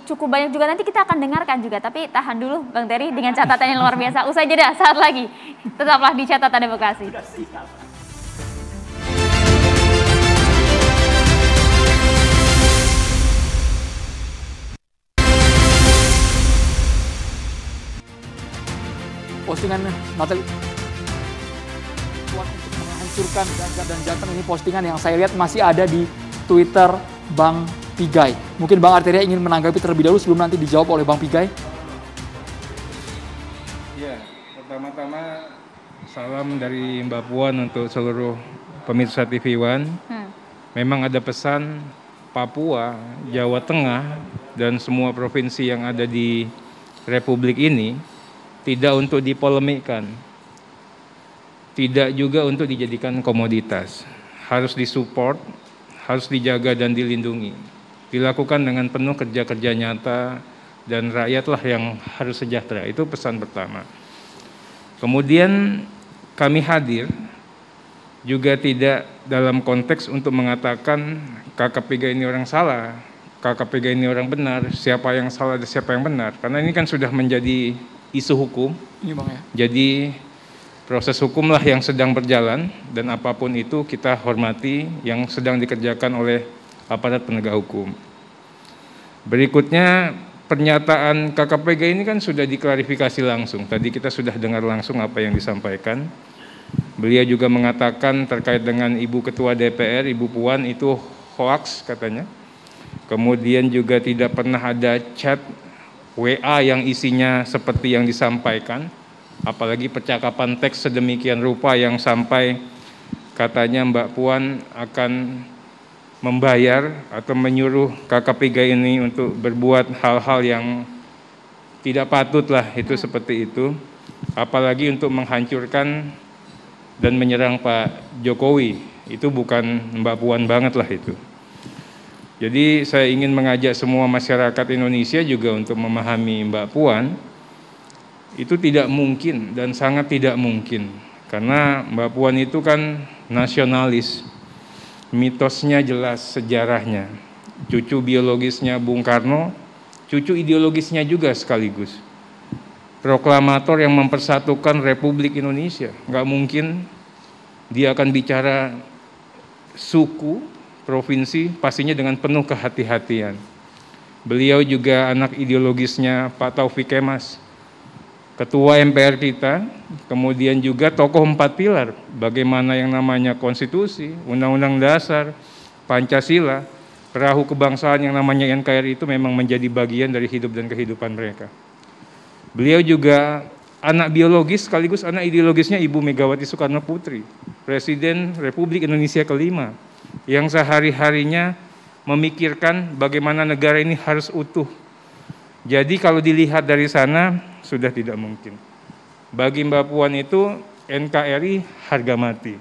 Cukup banyak juga, nanti kita akan dengarkan juga. Tapi tahan dulu Bang Terry dengan catatan yang luar biasa. Usai jeda saat lagi. Tetaplah di Catatan Demokrasi. Postingan untuk menghancurkan Ganjar dan Jateng ini postingan yang saya lihat masih ada di Twitter Bang Pigai. Mungkin Bang Arteria ingin menanggapi terlebih dahulu sebelum nanti dijawab oleh Bang Pigai. Ya, pertama-tama salam dari Mbak Puan untuk seluruh pemirsa TV One. Memang ada pesan Papua, Jawa Tengah, dan semua provinsi yang ada di Republik ini tidak untuk dipolemikan, tidak juga untuk dijadikan komoditas. Harus disupport, harus dijaga dan dilindungi. Dilakukan dengan penuh kerja-kerja nyata dan rakyatlah yang harus sejahtera. Itu pesan pertama. Kemudian kami hadir juga tidak dalam konteks untuk mengatakan Kakak Pigai ini orang salah, Kakak Pigai ini orang benar, siapa yang salah dan siapa yang benar. Karena ini kan sudah menjadi isu hukum, jadi proses hukumlah yang sedang berjalan dan apapun itu kita hormati yang sedang dikerjakan oleh aparat penegak hukum. Berikutnya pernyataan Kakak Pigai ini kan sudah diklarifikasi langsung, tadi kita sudah dengar langsung apa yang disampaikan. Beliau juga mengatakan terkait dengan Ibu Ketua DPR, Ibu Puan itu hoaks katanya, kemudian juga tidak pernah ada chat WA yang isinya seperti yang disampaikan, apalagi percakapan teks sedemikian rupa yang sampai katanya Mbak Puan akan membayar atau menyuruh Kakak Pigai ini untuk berbuat hal-hal yang tidak patut lah, itu seperti itu, apalagi untuk menghancurkan dan menyerang Pak Jokowi, itu bukan Mbak Puan banget lah itu. Jadi saya ingin mengajak semua masyarakat Indonesia juga untuk memahami Mbak Puan, itu tidak mungkin dan sangat tidak mungkin Karena Mbak Puan itu kan nasionalis, mitosnya jelas, sejarahnya. Cucu biologisnya Bung Karno, cucu ideologisnya juga sekaligus. Proklamator yang mempersatukan Republik Indonesia. Nggak mungkin dia akan bicara suku, provinsi, pastinya dengan penuh kehati-hatian. Beliau juga anak ideologisnya Pak Taufik Kemas, Ketua MPR kita, kemudian juga tokoh 4 pilar, bagaimana yang namanya konstitusi, undang-undang dasar, Pancasila, perahu kebangsaan yang namanya NKRI itu memang menjadi bagian dari hidup dan kehidupan mereka. Beliau juga anak biologis sekaligus anak ideologisnya Ibu Megawati Soekarno Putri, Presiden Republik Indonesia ke-5, yang sehari-harinya memikirkan bagaimana negara ini harus utuh. Jadi kalau dilihat dari sana, sudah tidak mungkin. Bagi Mbak Puan itu NKRI harga mati.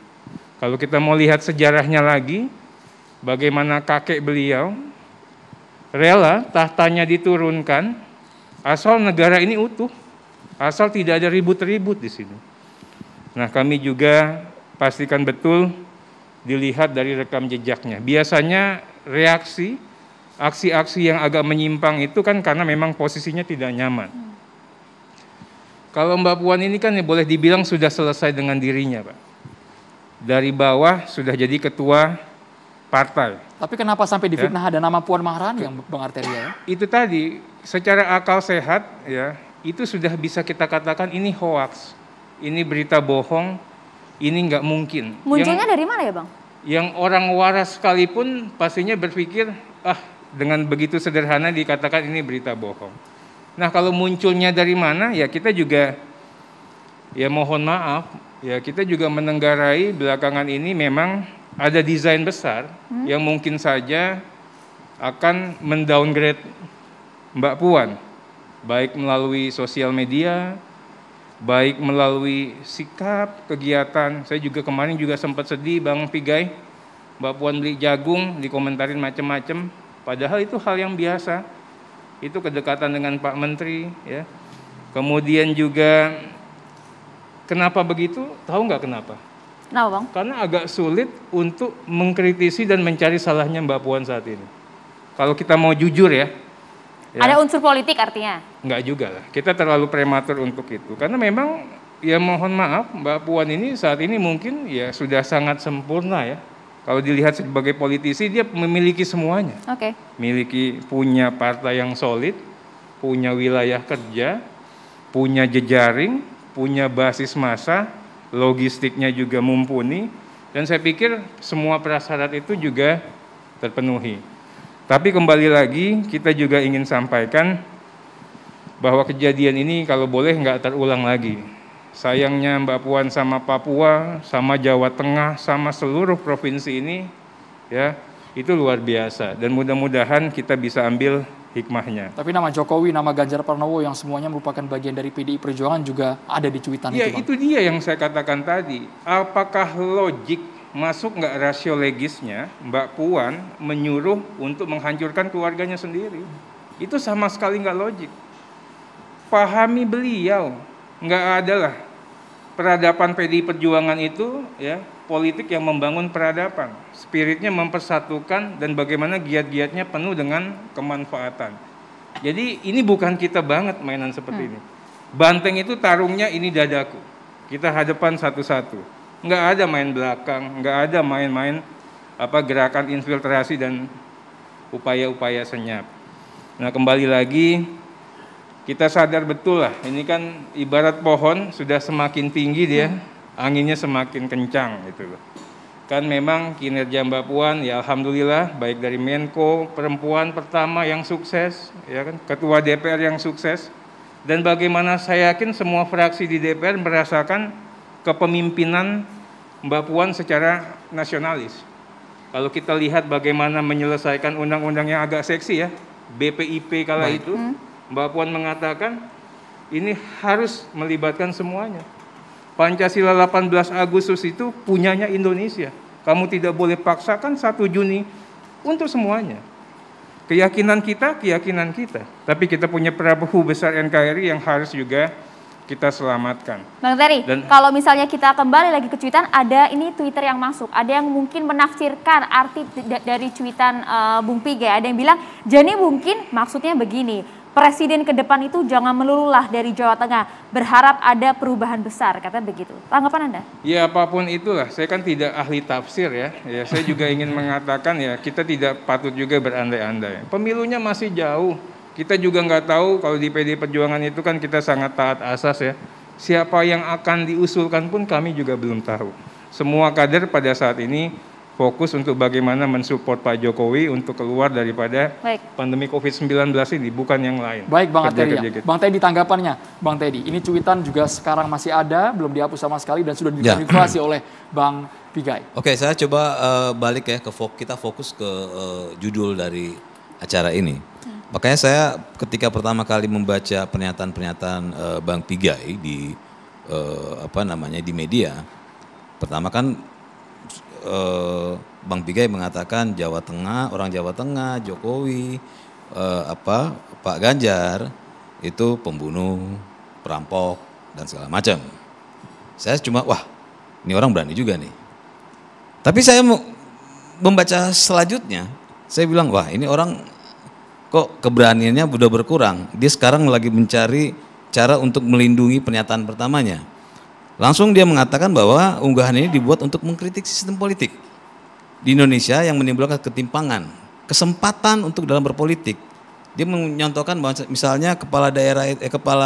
Kalau kita mau lihat sejarahnya lagi, bagaimana kakek beliau rela tahtanya diturunkan asal negara ini utuh, asal tidak ada ribut-ribut di sini. Nah, kami juga pastikan betul dilihat dari rekam jejaknya. Biasanya reaksi aksi-aksi yang agak menyimpang itu kan karena memang posisinya tidak nyaman. Kalau Mbak Puan ini kan ya boleh dibilang sudah selesai dengan dirinya, Pak. Dari bawah sudah jadi ketua partai. Tapi kenapa sampai difitnah ada nama Puan Maharani yang Bang Arteria? Ya? Itu tadi, secara akal sehat ya, itu sudah bisa kita katakan ini hoaks, ini berita bohong, ini nggak mungkin. Munculnya dari mana ya, Bang? Yang orang waras sekalipun pastinya berpikir, ah dengan begitu sederhana dikatakan ini berita bohong. Nah, kalau munculnya dari mana, ya kita juga, ya mohon maaf, ya kita juga menenggarai belakangan ini memang ada desain besar yang mungkin saja akan mendowngrade Mbak Puan, baik melalui sosial media, baik melalui sikap, kegiatan. Saya juga kemarin juga sempat sedih, Bang Pigai, Mbak Puan beli jagung, dikomentarin macam-macam, padahal itu hal yang biasa. Itu kedekatan dengan Pak Menteri, ya. Kemudian juga kenapa begitu? Tahu nggak kenapa? Kenapa, Bang? Karena agak sulit untuk mengkritisi dan mencari salahnya Mbak Puan saat ini. Kalau kita mau jujur ya. Ada unsur politik artinya? Nggak juga lah. Kita terlalu prematur untuk itu. Karena memang ya mohon maaf Mbak Puan ini saat ini mungkin ya sudah sangat sempurna ya. Kalau dilihat sebagai politisi, dia memiliki semuanya. Oke. Miliki, punya partai yang solid, punya wilayah kerja, punya jejaring, punya basis massa, logistiknya juga mumpuni, dan saya pikir semua prasyarat itu juga terpenuhi. Tapi kembali lagi, kita juga ingin sampaikan bahwa kejadian ini kalau boleh nggak terulang lagi. Sayangnya Mbak Puan sama Papua, sama Jawa Tengah, sama seluruh provinsi ini, ya itu luar biasa. Dan mudah-mudahan kita bisa ambil hikmahnya. Tapi nama Jokowi, nama Ganjar Pranowo yang semuanya merupakan bagian dari PDI Perjuangan juga ada di cuitan itu, Bang. Itu dia yang saya katakan tadi. Apakah logik masuk nggak rasio legisnya Mbak Puan menyuruh untuk menghancurkan keluarganya sendiri? Itu sama sekali nggak logik. Pahami beliau. Nggak ada lah peradaban PDI Perjuangan itu ya politik yang membangun peradaban, spiritnya mempersatukan dan bagaimana giat-giatnya penuh dengan kemanfaatan. Jadi ini bukan kita banget mainan seperti ini. Banteng itu tarungnya ini dadaku, kita hadapan satu-satu. Nggak ada main belakang, nggak ada main-main apa gerakan infiltrasi dan upaya-upaya senyap. Nah kembali lagi. Kita sadar betul lah, ini kan ibarat pohon sudah semakin tinggi dia, anginnya semakin kencang gitu loh. Kan memang kinerja Mbak Puan ya alhamdulillah baik dari Menko, perempuan pertama yang sukses, ya kan, Ketua DPR yang sukses. Dan bagaimana saya yakin semua fraksi di DPR merasakan kepemimpinan Mbak Puan secara nasionalis. Kalau kita lihat bagaimana menyelesaikan undang-undang yang agak seksi ya, BPIP kala itu. Mbak Puan mengatakan ini harus melibatkan semuanya. Pancasila 18 Agustus itu punyanya Indonesia. Kamu tidak boleh paksakan 1 Juni untuk semuanya. Keyakinan kita. Tapi kita punya perahu besar NKRI yang harus juga kita selamatkan. Bang Terry, kalau misalnya kita kembali lagi ke cuitan, ada ini Twitter yang masuk, ada yang mungkin menafsirkan arti dari cuitan Bung Pigai, ada yang bilang, jadi mungkin maksudnya begini, presiden ke depan itu jangan melululah dari Jawa Tengah, berharap ada perubahan besar, katanya begitu. Tanggapan Anda? Ya apapun itulah, saya kan tidak ahli tafsir ya, saya juga ingin mengatakan ya, kita tidak patut juga berandai-andai. Pemilunya masih jauh. Kita juga nggak tahu kalau di PD Perjuangan itu kan kita sangat taat asas ya. Siapa yang akan diusulkan pun kami juga belum tahu. Semua kader pada saat ini fokus untuk bagaimana mensupport Pak Jokowi untuk keluar daripada pandemi COVID-19 ini, bukan yang lain. Baik Bang Arteria. Bang Teddy tanggapannya. Bang Teddy, ini cuitan juga sekarang masih ada, belum dihapus sama sekali dan sudah diverifikasi oleh Bang Pigai. Oke, saya coba balik ya, kita fokus ke judul dari acara ini. Makanya saya ketika pertama kali membaca pernyataan-pernyataan Bang Pigai di di media, pertama kan Bang Pigai mengatakan Jawa Tengah, orang Jawa Tengah, Jokowi, Pak Ganjar itu pembunuh, perampok dan segala macam. Saya cuma wah, ini orang berani juga nih. Tapi saya membaca selanjutnya, saya bilang wah, ini orang kok keberaniannya sudah berkurang, dia sekarang lagi mencari cara untuk melindungi pernyataan pertamanya. Langsung dia mengatakan bahwa unggahan ini dibuat untuk mengkritik sistem politik di Indonesia yang menimbulkan ketimpangan, kesempatan untuk dalam berpolitik. Dia menyontohkan bahwa misalnya kepala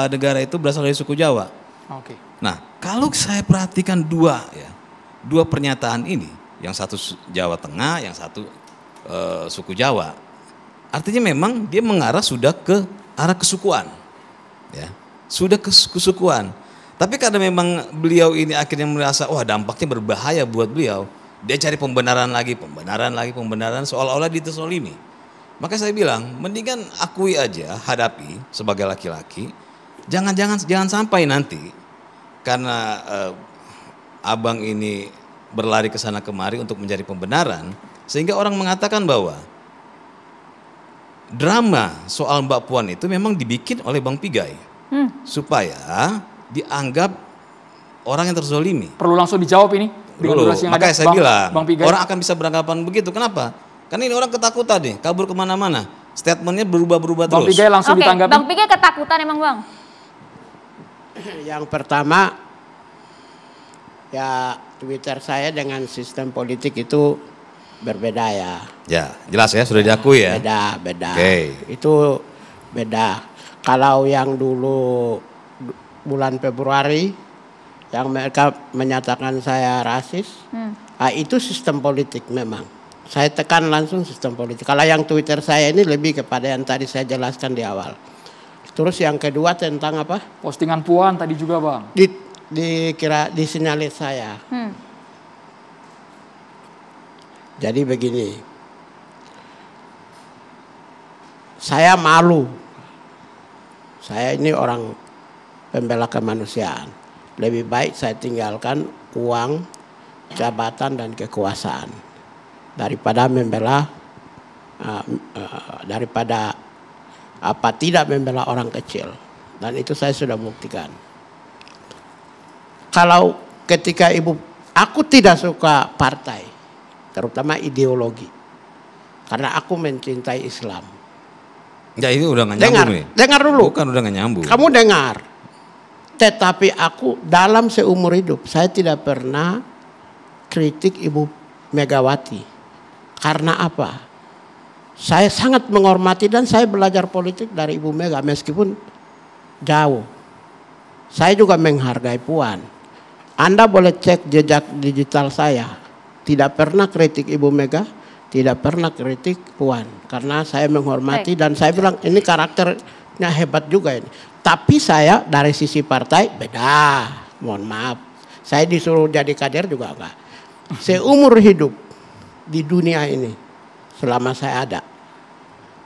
negara itu berasal dari suku Jawa. Oke. Nah, kalau saya perhatikan dua pernyataan ini, yang satu Jawa Tengah, yang satu suku Jawa. Artinya memang dia mengarah sudah ke arah kesukuan, ya sudah kesukuan. Tapi karena memang beliau ini akhirnya merasa wah dampaknya berbahaya buat beliau, dia cari pembenaran lagi seolah-olah ditesolimi. Maka saya bilang mendingan akui aja, hadapi sebagai laki-laki. Jangan sampai nanti karena abang ini berlari ke sana kemari untuk mencari pembenaran sehingga orang mengatakan bahwa drama soal Mbak Puan itu memang dibikin oleh Bang Pigai supaya dianggap orang yang terzolimi. Perlu langsung dijawab ini? Dulu, makanya saya bilang orang akan bisa beranggapan begitu. Kenapa? Karena ini orang ketakutan nih, kabur kemana-mana. Statementnya berubah-berubah terus. Bang Pigai langsung ditanggapi. Bang Pigai ketakutan emang Bang? Yang pertama, ya Twitter saya dengan sistem politik itu berbeda ya. Ya, jelas ya sudah diakui ya. Beda. Okay. Itu beda. Kalau yang dulu bulan Februari yang mereka menyatakan saya rasis, itu sistem politik memang. Saya tekan langsung sistem politik. Kalau yang Twitter saya ini lebih kepada yang tadi saya jelaskan di awal. Terus yang kedua tentang apa? Postingan Puan tadi juga Bang. Dikira disinyalir saya. Jadi begini, saya malu, saya ini orang pembela kemanusiaan, lebih baik saya tinggalkan uang, jabatan dan kekuasaan daripada membela, tidak membela orang kecil, dan itu saya sudah buktikan. Kalau ketika aku tidak suka partai, terutama ideologi, karena aku mencintai Islam. Ya itu udah nggak nyambung ya? Dengar dulu. Bukan udah nggak nyambung. Kamu dengar. Tetapi aku dalam seumur hidup saya tidak pernah kritik Ibu Megawati. Karena apa? Saya sangat menghormati dan saya belajar politik dari Ibu Mega meskipun jauh. Saya juga menghargai Puan. Anda boleh cek jejak digital saya. Tidak pernah kritik Ibu Mega, tidak pernah kritik Puan. Karena saya menghormati dan saya bilang ini karakternya hebat juga ini. Tapi saya dari sisi partai beda, mohon maaf. Saya disuruh jadi kader juga enggak. Seumur hidup di dunia ini, selama saya ada,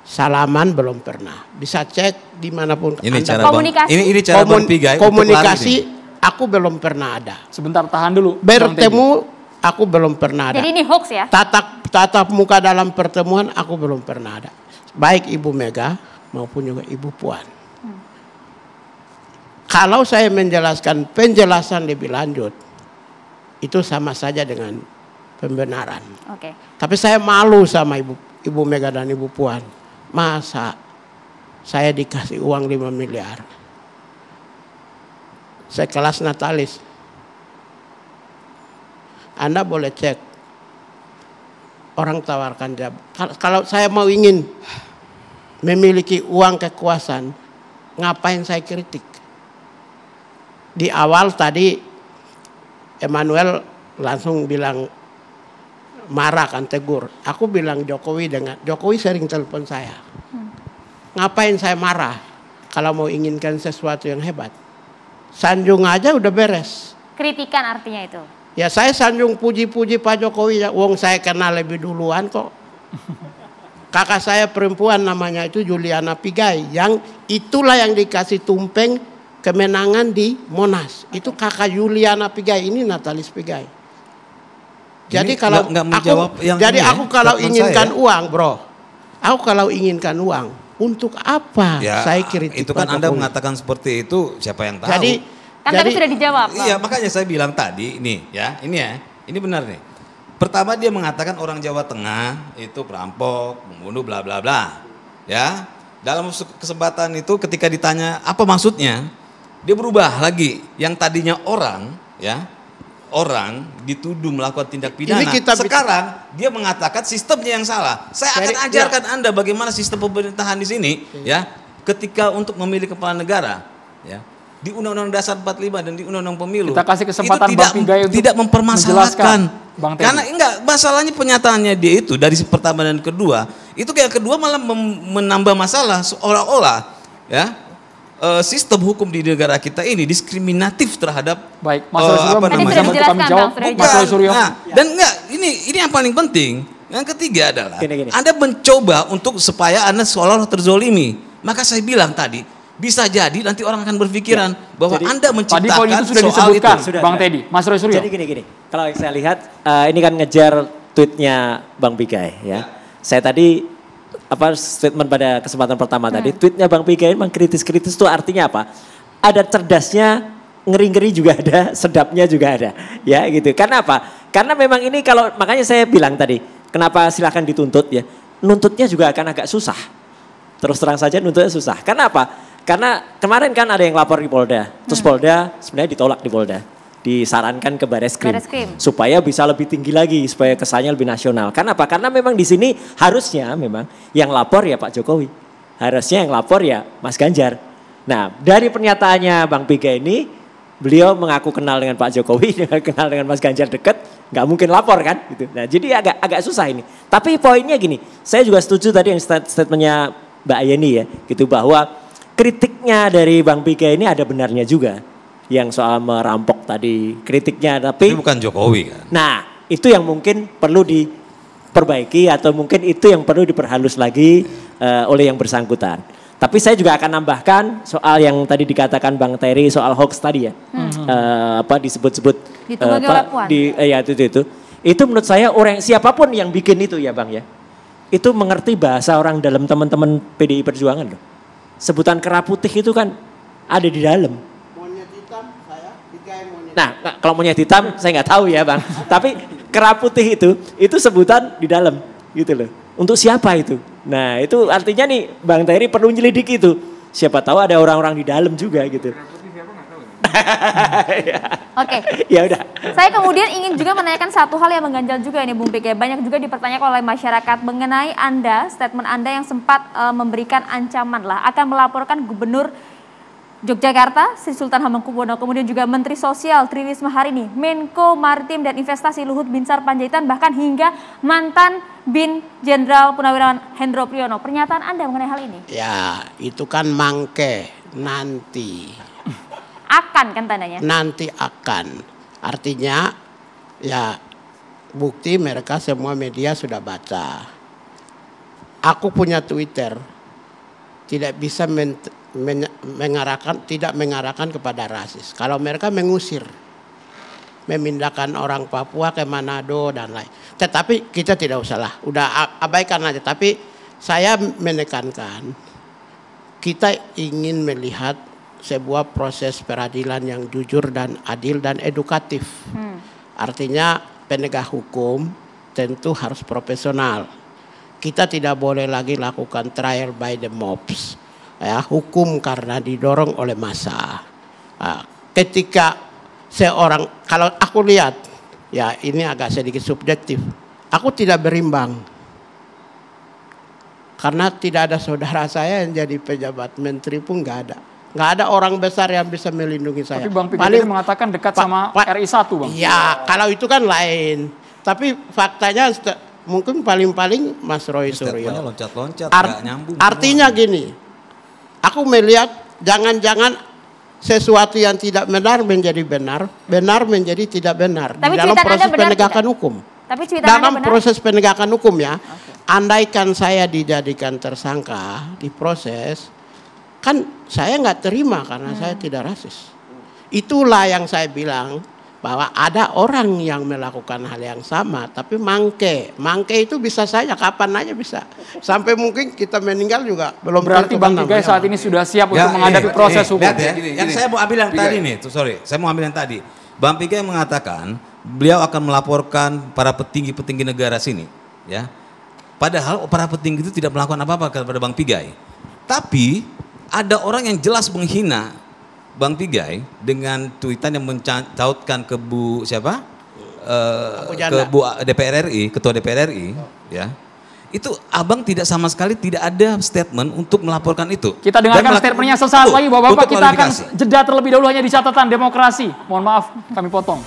salaman belum pernah. Bisa cek dimanapun. Ini cara komunikasi aku belum pernah ada. Sebentar tahan dulu. Bertemu. Aku belum pernah ada. Jadi ini hoax ya? Tatap muka dalam pertemuan aku belum pernah ada. Baik Ibu Mega maupun juga Ibu Puan. Kalau saya menjelaskan penjelasan lebih lanjut, itu sama saja dengan pembenaran. Okay. Tapi saya malu sama Ibu Mega dan Ibu Puan. Masa saya dikasih uang 5 miliar. Sekelas Natalius. Anda boleh cek. Orang tawarkan jabatan. Kalau saya mau ingin memiliki uang kekuasaan, ngapain saya kritik? Di awal tadi Emanuel langsung bilang marah kan, tegur. Aku bilang Jokowi sering telepon saya. Ngapain saya marah kalau mau inginkan sesuatu yang hebat? Sanjung aja udah beres. Kritikan artinya itu. Ya saya sanjung puji-puji Pak Jokowi. Wong saya kenal lebih duluan kok. Kakak saya perempuan namanya itu Juliana Pigai. Yang itulah yang dikasih tumpeng kemenangan di Monas. Itu kakak Juliana Pigai, ini Natalius Pigai. Jadi ini kalau aku kalau inginkan saya. Uang, bro. Aku kalau inginkan uang, untuk apa ya, saya kritik? Itu kan Anda Jokowi mengatakan seperti itu, siapa yang tahu? Jadi kan tadi sudah dijawab. Iya, makanya saya bilang tadi nih ya. Ini benar nih. Pertama dia mengatakan orang Jawa Tengah itu perampok, membunuh bla bla bla. Ya. Dalam kesempatan itu ketika ditanya apa maksudnya, dia berubah lagi. Yang tadinya orang dituduh melakukan tindak pidana. Sekarang dia mengatakan sistemnya yang salah. Saya akan ajarkan Anda bagaimana sistem pemerintahan di sini, ya. Ketika untuk memilih kepala negara, ya. Di Undang-Undang Dasar 45 dan di Undang-Undang Pemilu. Kita kasih kesempatan itu Bang Pigai untuk tidak mempermasalahkan. Bang Teddy. Karena enggak, masalahnya pernyataannya dia itu dari pertama dan kedua, itu kayak kedua malah menambah masalah seolah-olah ya sistem hukum di negara kita ini diskriminatif terhadap baik. Mas Suryo dan enggak, ini yang paling penting. Yang ketiga adalah gini. Anda mencoba untuk supaya Anda seolah-olah terzolimi. Maka saya bilang tadi bisa jadi nanti orang akan berpikiran ya, bahwa jadi, Anda menciptakan tadi poin itu sudah disebutkan, soal itu. Bang Teddy, Mas Roy Suryo. Jadi gini, kalau saya lihat ini kan ngejar tweetnya Bang Pigai ya. Saya tadi statement pada kesempatan pertama tadi, tweetnya Bang Pigai memang kritis-kritis itu artinya apa? Ada cerdasnya, ngeri-ngeri juga ada, sedapnya juga ada. Ya gitu. Karena apa? Karena memang ini kalau makanya saya bilang tadi, kenapa silahkan dituntut ya. Nuntutnya juga akan agak susah. Terus terang saja nuntutnya susah. Karena apa? Karena kemarin kan ada yang lapor di Polda, terus Polda sebenarnya ditolak di Polda, disarankan ke Bareskrim supaya bisa lebih tinggi lagi, supaya kesannya lebih nasional. Karena apa? Karena memang di sini harusnya memang yang lapor ya Pak Jokowi, harusnya yang lapor ya Mas Ganjar. Nah dari pernyataannya Bang Pigai ini, beliau mengaku kenal dengan Pak Jokowi, kenal dengan Mas Ganjar dekat, nggak mungkin lapor kan? Gitu. Nah jadi agak susah ini. Tapi poinnya gini, saya juga setuju tadi yang statementnya Mbak Yenny ya, gitu bahwa kritiknya dari Bang Pigai ini ada benarnya juga. Yang soal merampok tadi kritiknya. Tapi bukan Jokowi kan. Nah itu yang mungkin perlu diperbaiki atau mungkin itu yang perlu diperhalus lagi oleh yang bersangkutan. Tapi saya juga akan nambahkan soal yang tadi dikatakan Bang Teddy soal hoax tadi ya. Disebut-sebut. Itu menurut saya orang siapapun yang bikin itu ya Bang ya. Itu mengerti bahasa orang dalam teman-teman PDI Perjuangan loh. Sebutan kera putih itu kan ada di dalam. Monyet hitam, saya Pigai monyet. Nah, kalau monyet hitam saya nggak tahu ya Bang. Tapi kera putih itu sebutan di dalam gitu loh. Untuk siapa itu? Nah, itu artinya nih Bang Teddy perlu nyelidiki itu. Siapa tahu ada orang-orang di dalam juga gitu. Kera putih siapa nggak tahu. Oke. Ya udah. Saya kemudian ingin juga menanyakan satu hal yang mengganjal juga ini Bung Pigai. Banyak juga dipertanyakan oleh masyarakat mengenai Anda, statement Anda yang sempat memberikan ancaman lah akan melaporkan Gubernur Yogyakarta Sri Sultan Hamengkubuwono, kemudian juga Menteri Sosial Tri Rismaharini, Menko Maritim dan Investasi Luhut Binsar Panjaitan, bahkan hingga mantan Bin Jenderal Purnawirawan Hendro Priyono. Pernyataan Anda mengenai hal ini? Ya, itu kan mangke nanti. Akan kan tandanya? Nanti akan. Artinya ya bukti mereka semua media sudah baca. Aku punya Twitter tidak bisa mengarahkan kepada rasis. Kalau mereka mengusir, memindahkan orang Papua ke Manado dan lain. Tetapi kita tidak usahlah, udah abaikan aja. Tapi saya menekankan kita ingin melihat sebuah proses peradilan yang jujur dan adil dan edukatif. Artinya penegak hukum tentu harus profesional. Kita tidak boleh lagi lakukan trial by the mobs, ya, hukum karena didorong oleh massa. Ketika seorang, kalau aku lihat, ya ini agak sedikit subjektif, aku tidak berimbang. Karena tidak ada saudara saya yang jadi pejabat menteri pun nggak ada. Nggak ada orang besar yang bisa melindungi saya. Tapi Bang Pigai paling mengatakan dekat sama RI1, Bang. Ya, kalau itu kan lain. Tapi faktanya mungkin paling-paling Mas Roy Suryo. Loncat-loncat, nggak nyambung. Artinya gini, aku melihat jangan-jangan sesuatu yang tidak benar menjadi benar, benar menjadi tidak benar. Tapi di dalam proses penegakan hukum. Tapi dalam proses penegakan hukum ya. Okay. Andaikan saya dijadikan tersangka di proses, kan saya nggak terima karena saya tidak rasis. Itulah yang saya bilang bahwa ada orang yang melakukan hal yang sama tapi mangke. Mangke itu bisa saja kapan aja bisa. Sampai mungkin kita meninggal juga belum. Berarti Bang Pigai saat ini sudah siap ya, untuk menghadapi proses hukum. Ya. Yang saya mau ambil yang tadi nih, sorry, saya mau ambil yang tadi. Bang Pigai mengatakan beliau akan melaporkan para petinggi-petinggi negara sini, ya. Padahal para petinggi itu tidak melakukan apa-apa kepada Bang Pigai. Tapi ada orang yang jelas menghina Bang Pigai dengan cuitan yang mencautkan ke Bu siapa? Ke Bu DPR RI, Ketua DPR RI, ya. Itu Abang tidak sama sekali tidak ada statement untuk melaporkan itu. Kita dengarkan statementnya sesaat lagi, Bapak-bapak. Kita akan jeda terlebih dahulu hanya di Catatan Demokrasi. Mohon maaf kami potong.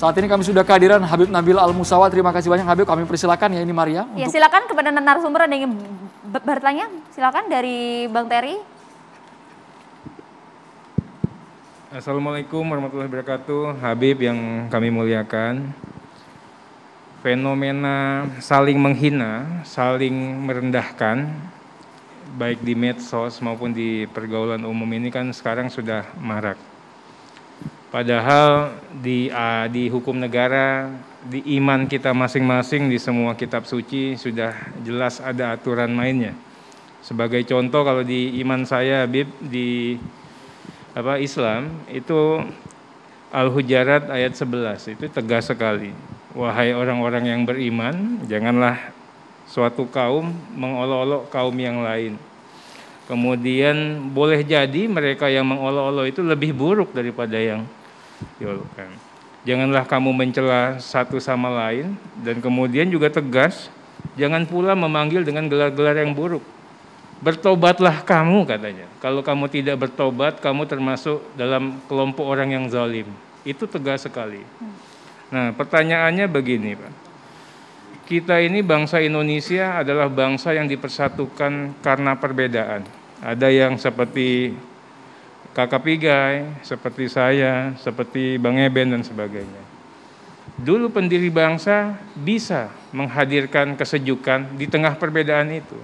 Saat ini kami sudah kehadiran Habib Nabil Al Musawa. Terima kasih banyak Habib. Kami persilakan ya ini Maria. Untuk... Ya silakan kepada narasumber yang ingin bertanya. Silakan dari Bang Terry. Assalamualaikum warahmatullahi wabarakatuh. Habib yang kami muliakan. Fenomena saling menghina, saling merendahkan, baik di medsos maupun di pergaulan umum ini kan sekarang sudah marak. Padahal di hukum negara, di iman kita masing-masing, di semua kitab suci sudah jelas ada aturan mainnya. Sebagai contoh kalau di iman saya Habib di Islam itu Al-Hujarat ayat 11 itu tegas sekali. Wahai orang-orang yang beriman, janganlah suatu kaum mengolok-olok kaum yang lain. Kemudian boleh jadi mereka yang mengolok-olok itu lebih buruk daripada yang diolokkan. Janganlah kamu mencela satu sama lain, dan kemudian juga tegas, jangan pula memanggil dengan gelar-gelar yang buruk. Bertobatlah kamu katanya. Kalau kamu tidak bertobat, kamu termasuk dalam kelompok orang yang zalim. Itu tegas sekali. Nah, pertanyaannya begini, Pak. Kita ini bangsa Indonesia adalah bangsa yang dipersatukan karena perbedaan. Ada yang seperti Kakak Pigai, seperti saya, seperti Bang Eben dan sebagainya. Dulu pendiri bangsa bisa menghadirkan kesejukan di tengah perbedaan itu.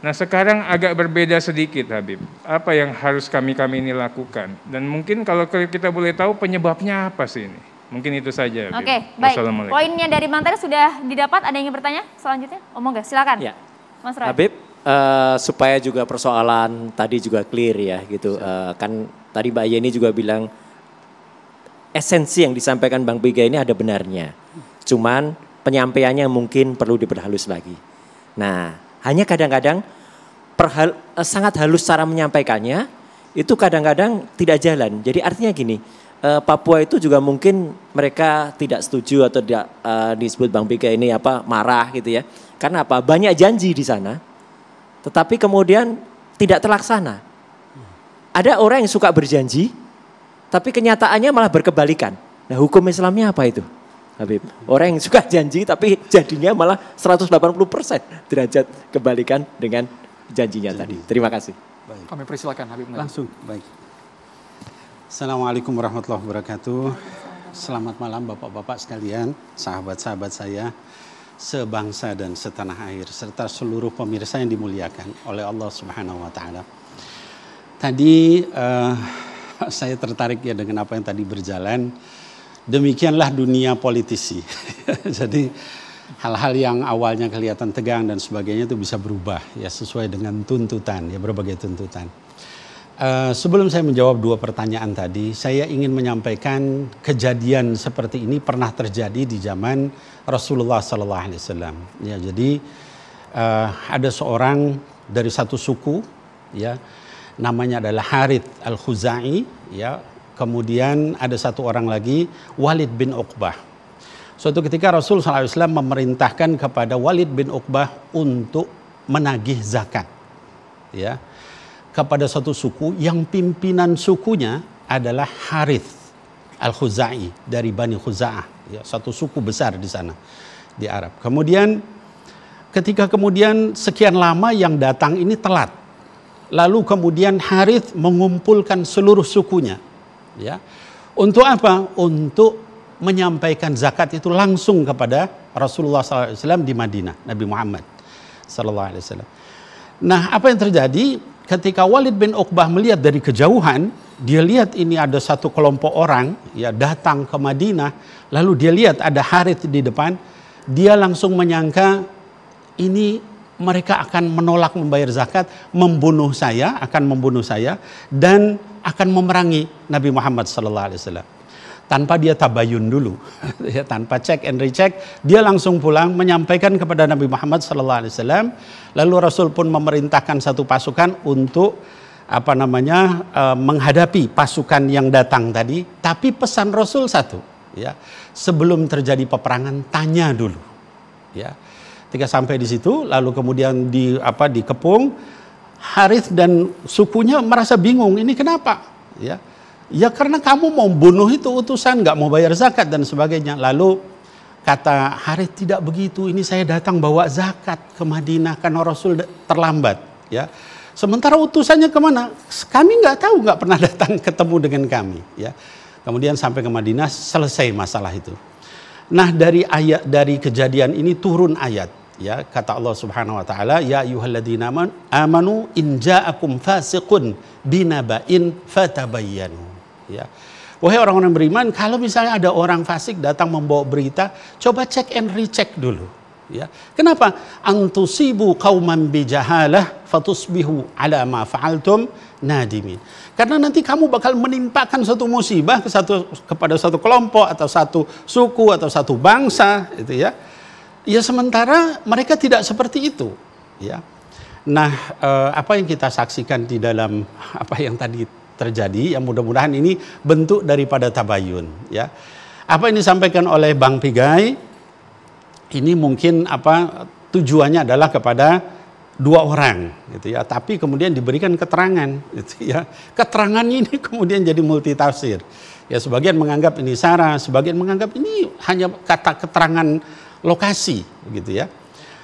Nah sekarang agak berbeda sedikit Habib. Apa yang harus kami-kami ini lakukan? Dan mungkin kalau kita boleh tahu penyebabnya apa sih ini? Mungkin itu saja Habib. Oke, baik. Poinnya dari Bang Terry sudah didapat. Ada yang ingin bertanya selanjutnya? Omongga, silakan. Ya. Mas Roy. Habib. Supaya juga persoalan tadi juga clear ya gitu, kan tadi Mbak Yenny juga bilang esensi yang disampaikan Bang Pigai ini ada benarnya, cuman penyampaiannya mungkin perlu diperhalus lagi. Nah hanya kadang-kadang sangat halus cara menyampaikannya itu kadang-kadang tidak jalan. Jadi artinya gini, Papua itu juga mungkin mereka tidak setuju atau tidak disebut Bang Pigai ini marah gitu ya, karena banyak janji di sana. Tetapi kemudian tidak terlaksana. Ada orang yang suka berjanji, tapi kenyataannya malah berkebalikan. Nah hukum Islamnya apa itu, Habib? Orang yang suka janji, tapi jadinya malah 180% derajat kebalikan dengan janjinya tadi. Terima kasih. Baik. Kami persilakan Habib. Langsung. Baik. Assalamualaikum warahmatullahi wabarakatuh. Selamat malam Bapak-Bapak sekalian, sahabat-sahabat saya. Sebangsa dan setanah air, serta seluruh pemirsa yang dimuliakan oleh Allah Subhanahu wa Ta'ala. Tadi saya tertarik ya dengan apa yang tadi berjalan Demikianlah dunia politisi. Jadi hal-hal yang awalnya kelihatan tegang dan sebagainya itu bisa berubah ya sesuai dengan tuntutan, ya berbagai tuntutan. Sebelum saya menjawab dua pertanyaan tadi, saya ingin menyampaikan kejadian seperti ini pernah terjadi di zaman Rasulullah Sallallahu Alaihi Wasallam. Ya, jadi ada seorang dari satu suku, ya namanya adalah Harith Al-Khuzai, ya. Kemudian ada satu orang lagi, Walid bin Uqbah. Suatu ketika Rasul SAW memerintahkan kepada Walid bin Uqbah untuk menagih zakat, ya, kepada satu suku yang pimpinan sukunya adalah Harith Al-Khuzai dari Bani Khuza'ah, ya, satu suku besar di sana di Arab. Kemudian ketika sekian lama yang datang ini telat, lalu kemudian Harith mengumpulkan seluruh sukunya. Ya. Untuk apa? Untuk menyampaikan zakat itu langsung kepada Rasulullah SAW di Madinah, Nabi Muhammad SAW. Nah, apa yang terjadi ketika Walid bin Uqbah melihat dari kejauhan, dia lihat ini ada satu kelompok orang ya datang ke Madinah, lalu dia lihat ada Harith di depan, dia langsung menyangka ini mereka akan menolak membayar zakat, membunuh saya, akan membunuh saya, dan akan memerangi Nabi Muhammad SAW. Tanpa dia tabayun dulu, tanpa cek and recheck, dia langsung pulang menyampaikan kepada Nabi Muhammad SAW. Lalu Rasul pun memerintahkan satu pasukan untuk menghadapi pasukan yang datang tadi. Tapi pesan Rasul satu, ya, sebelum terjadi peperangan tanya dulu, ya. Ketika sampai di situ, lalu kemudian dikepung, Harith dan sukunya merasa bingung, ini kenapa? Ya karena kamu mau bunuh itu utusan, nggak mau bayar zakat dan sebagainya. Lalu kata Harith, tidak begitu, ini saya datang bawa zakat ke Madinah karena Rasul terlambat. Ya. Sementara utusannya kemana? Kami nggak tahu, nggak pernah datang ketemu dengan kami. Ya. Kemudian sampai ke Madinah, selesai masalah itu. Nah, dari kejadian ini turun ayat, ya, kata Allah Subhanahu wa taala, ya ayyuhalladzina amanu in ja'akum fasiqun binaba'in fatabayyanu, ya. Wahai orang-orang beriman, kalau misalnya ada orang fasik datang membawa berita, coba cek and recheck dulu, ya. Kenapa? Antusibu qauman bijahalah fatusbihu ala ma fa'altum nadimin. Karena nanti kamu bakal menimpakan suatu musibah kepada satu kelompok atau satu suku atau satu bangsa, itu ya. Ya sementara mereka tidak seperti itu, ya. Nah, apa yang kita saksikan di dalam apa yang tadi terjadi, yang mudah-mudahan ini bentuk daripada tabayun, ya. Apa yang disampaikan oleh Bang Pigai ini mungkin tujuannya adalah kepada dua orang, gitu ya. Tapi kemudian diberikan keterangan, gitu ya. Keterangannya ini kemudian jadi multitafsir. Ya, sebagian menganggap ini sara, sebagian menganggap ini hanya kata keterangan lokasi, gitu ya.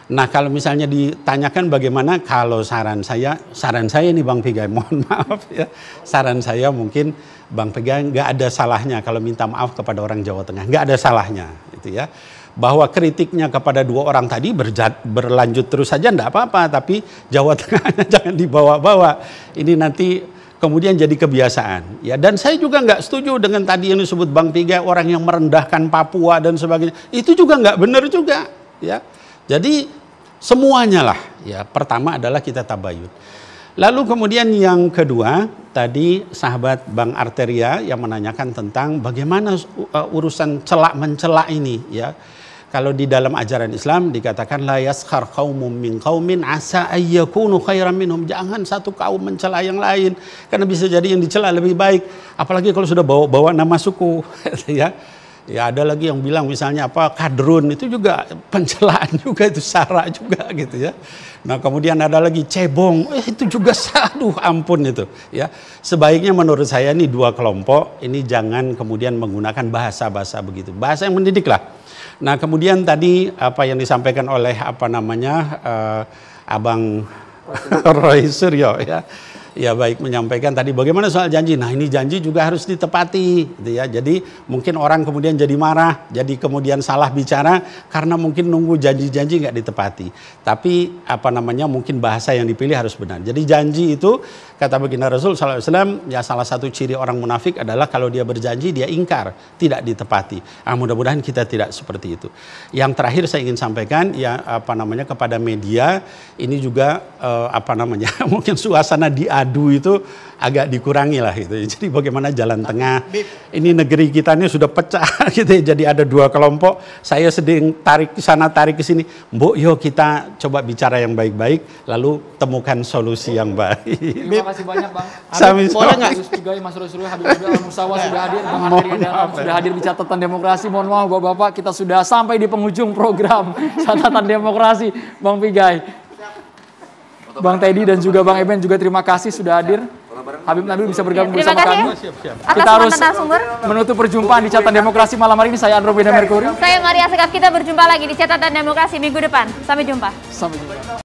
Nah, kalau misalnya ditanyakan bagaimana, kalau saran saya nih Bang Pigai, mohon maaf ya. Saran saya mungkin Bang Pigai nggak ada salahnya kalau minta maaf kepada orang Jawa Tengah, nggak ada salahnya, gitu ya. Bahwa kritiknya kepada dua orang tadi berlanjut terus saja enggak apa-apa, tapi Jawa Tengahnya jangan dibawa-bawa. Ini nanti kemudian jadi kebiasaan. Ya, dan saya juga enggak setuju dengan tadi yang disebut Bang Pigai, orang yang merendahkan Papua dan sebagainya. Itu juga enggak benar juga, ya. Jadi semuanya lah, ya. Pertama adalah kita tabayun. Lalu kemudian yang kedua, tadi sahabat Bang Arteria yang menanyakan tentang bagaimana urusan celak-mencelak ini, ya. Kalau di dalam ajaran Islam dikatakan la yaskhar qaumun min qaumin asa ayyakunu khairan minhum. Jangan satu kaum mencela yang lain, karena bisa jadi yang dicela lebih baik, apalagi kalau sudah bawa nama suku ya. Ya ada lagi yang bilang misalnya kadrun, itu juga pencelaan juga, itu sara juga gitu ya. Nah, kemudian ada lagi cebong, itu juga aduh ampun itu ya. Sebaiknya menurut saya ini dua kelompok ini jangan kemudian menggunakan bahasa-bahasa begitu. Bahasa yang mendidik lah. Nah, kemudian tadi yang disampaikan oleh Abang Roy Suryo ya. Ya baik, menyampaikan tadi bagaimana soal janji. Nah, ini janji juga harus ditepati gitu ya. Jadi mungkin orang kemudian jadi marah, jadi kemudian salah bicara karena mungkin nunggu janji-janji nggak ditepati. Tapi mungkin bahasa yang dipilih harus benar. Jadi janji itu Kata baginda Rasul sallallahu alaihi wasallam, ya salah satu ciri orang munafik adalah kalau dia berjanji dia ingkar, tidak ditepati. Ah, mudah-mudahan kita tidak seperti itu. Yang terakhir saya ingin sampaikan ya kepada media ini juga mungkin suasana diadu itu agak dikurangi lah gitu. Jadi bagaimana jalan tengah. Ini negeri kita ini sudah pecah gitu ya. Jadi ada dua kelompok. Saya sedang tarik ke sana, tarik ke sini. Mbok yo kita coba bicara yang baik-baik lalu temukan solusi yang baik. Terima kasih banyak Bang. Habib, boleh nggak? Gus Pigai, Mas Roy Suryo, Habib Nabil Al Musawa sudah hadir, Bang Arteria Dahlan sudah hadir di Catatan Demokrasi. Mohon maaf Bapak-bapak, kita sudah sampai di penghujung program Catatan Demokrasi. Bang Pigai, Bang Teddy dan juga Bang Eben juga terima kasih sudah hadir. Habib Nabil bisa bergabung bersama kami. Kita harus menutup perjumpaan di Catatan Demokrasi malam hari ini. Saya Andro Bina Merkuri. Saya Maria Sekap. Kita berjumpa lagi di Catatan Demokrasi minggu depan. Sampai jumpa. Sampai jumpa.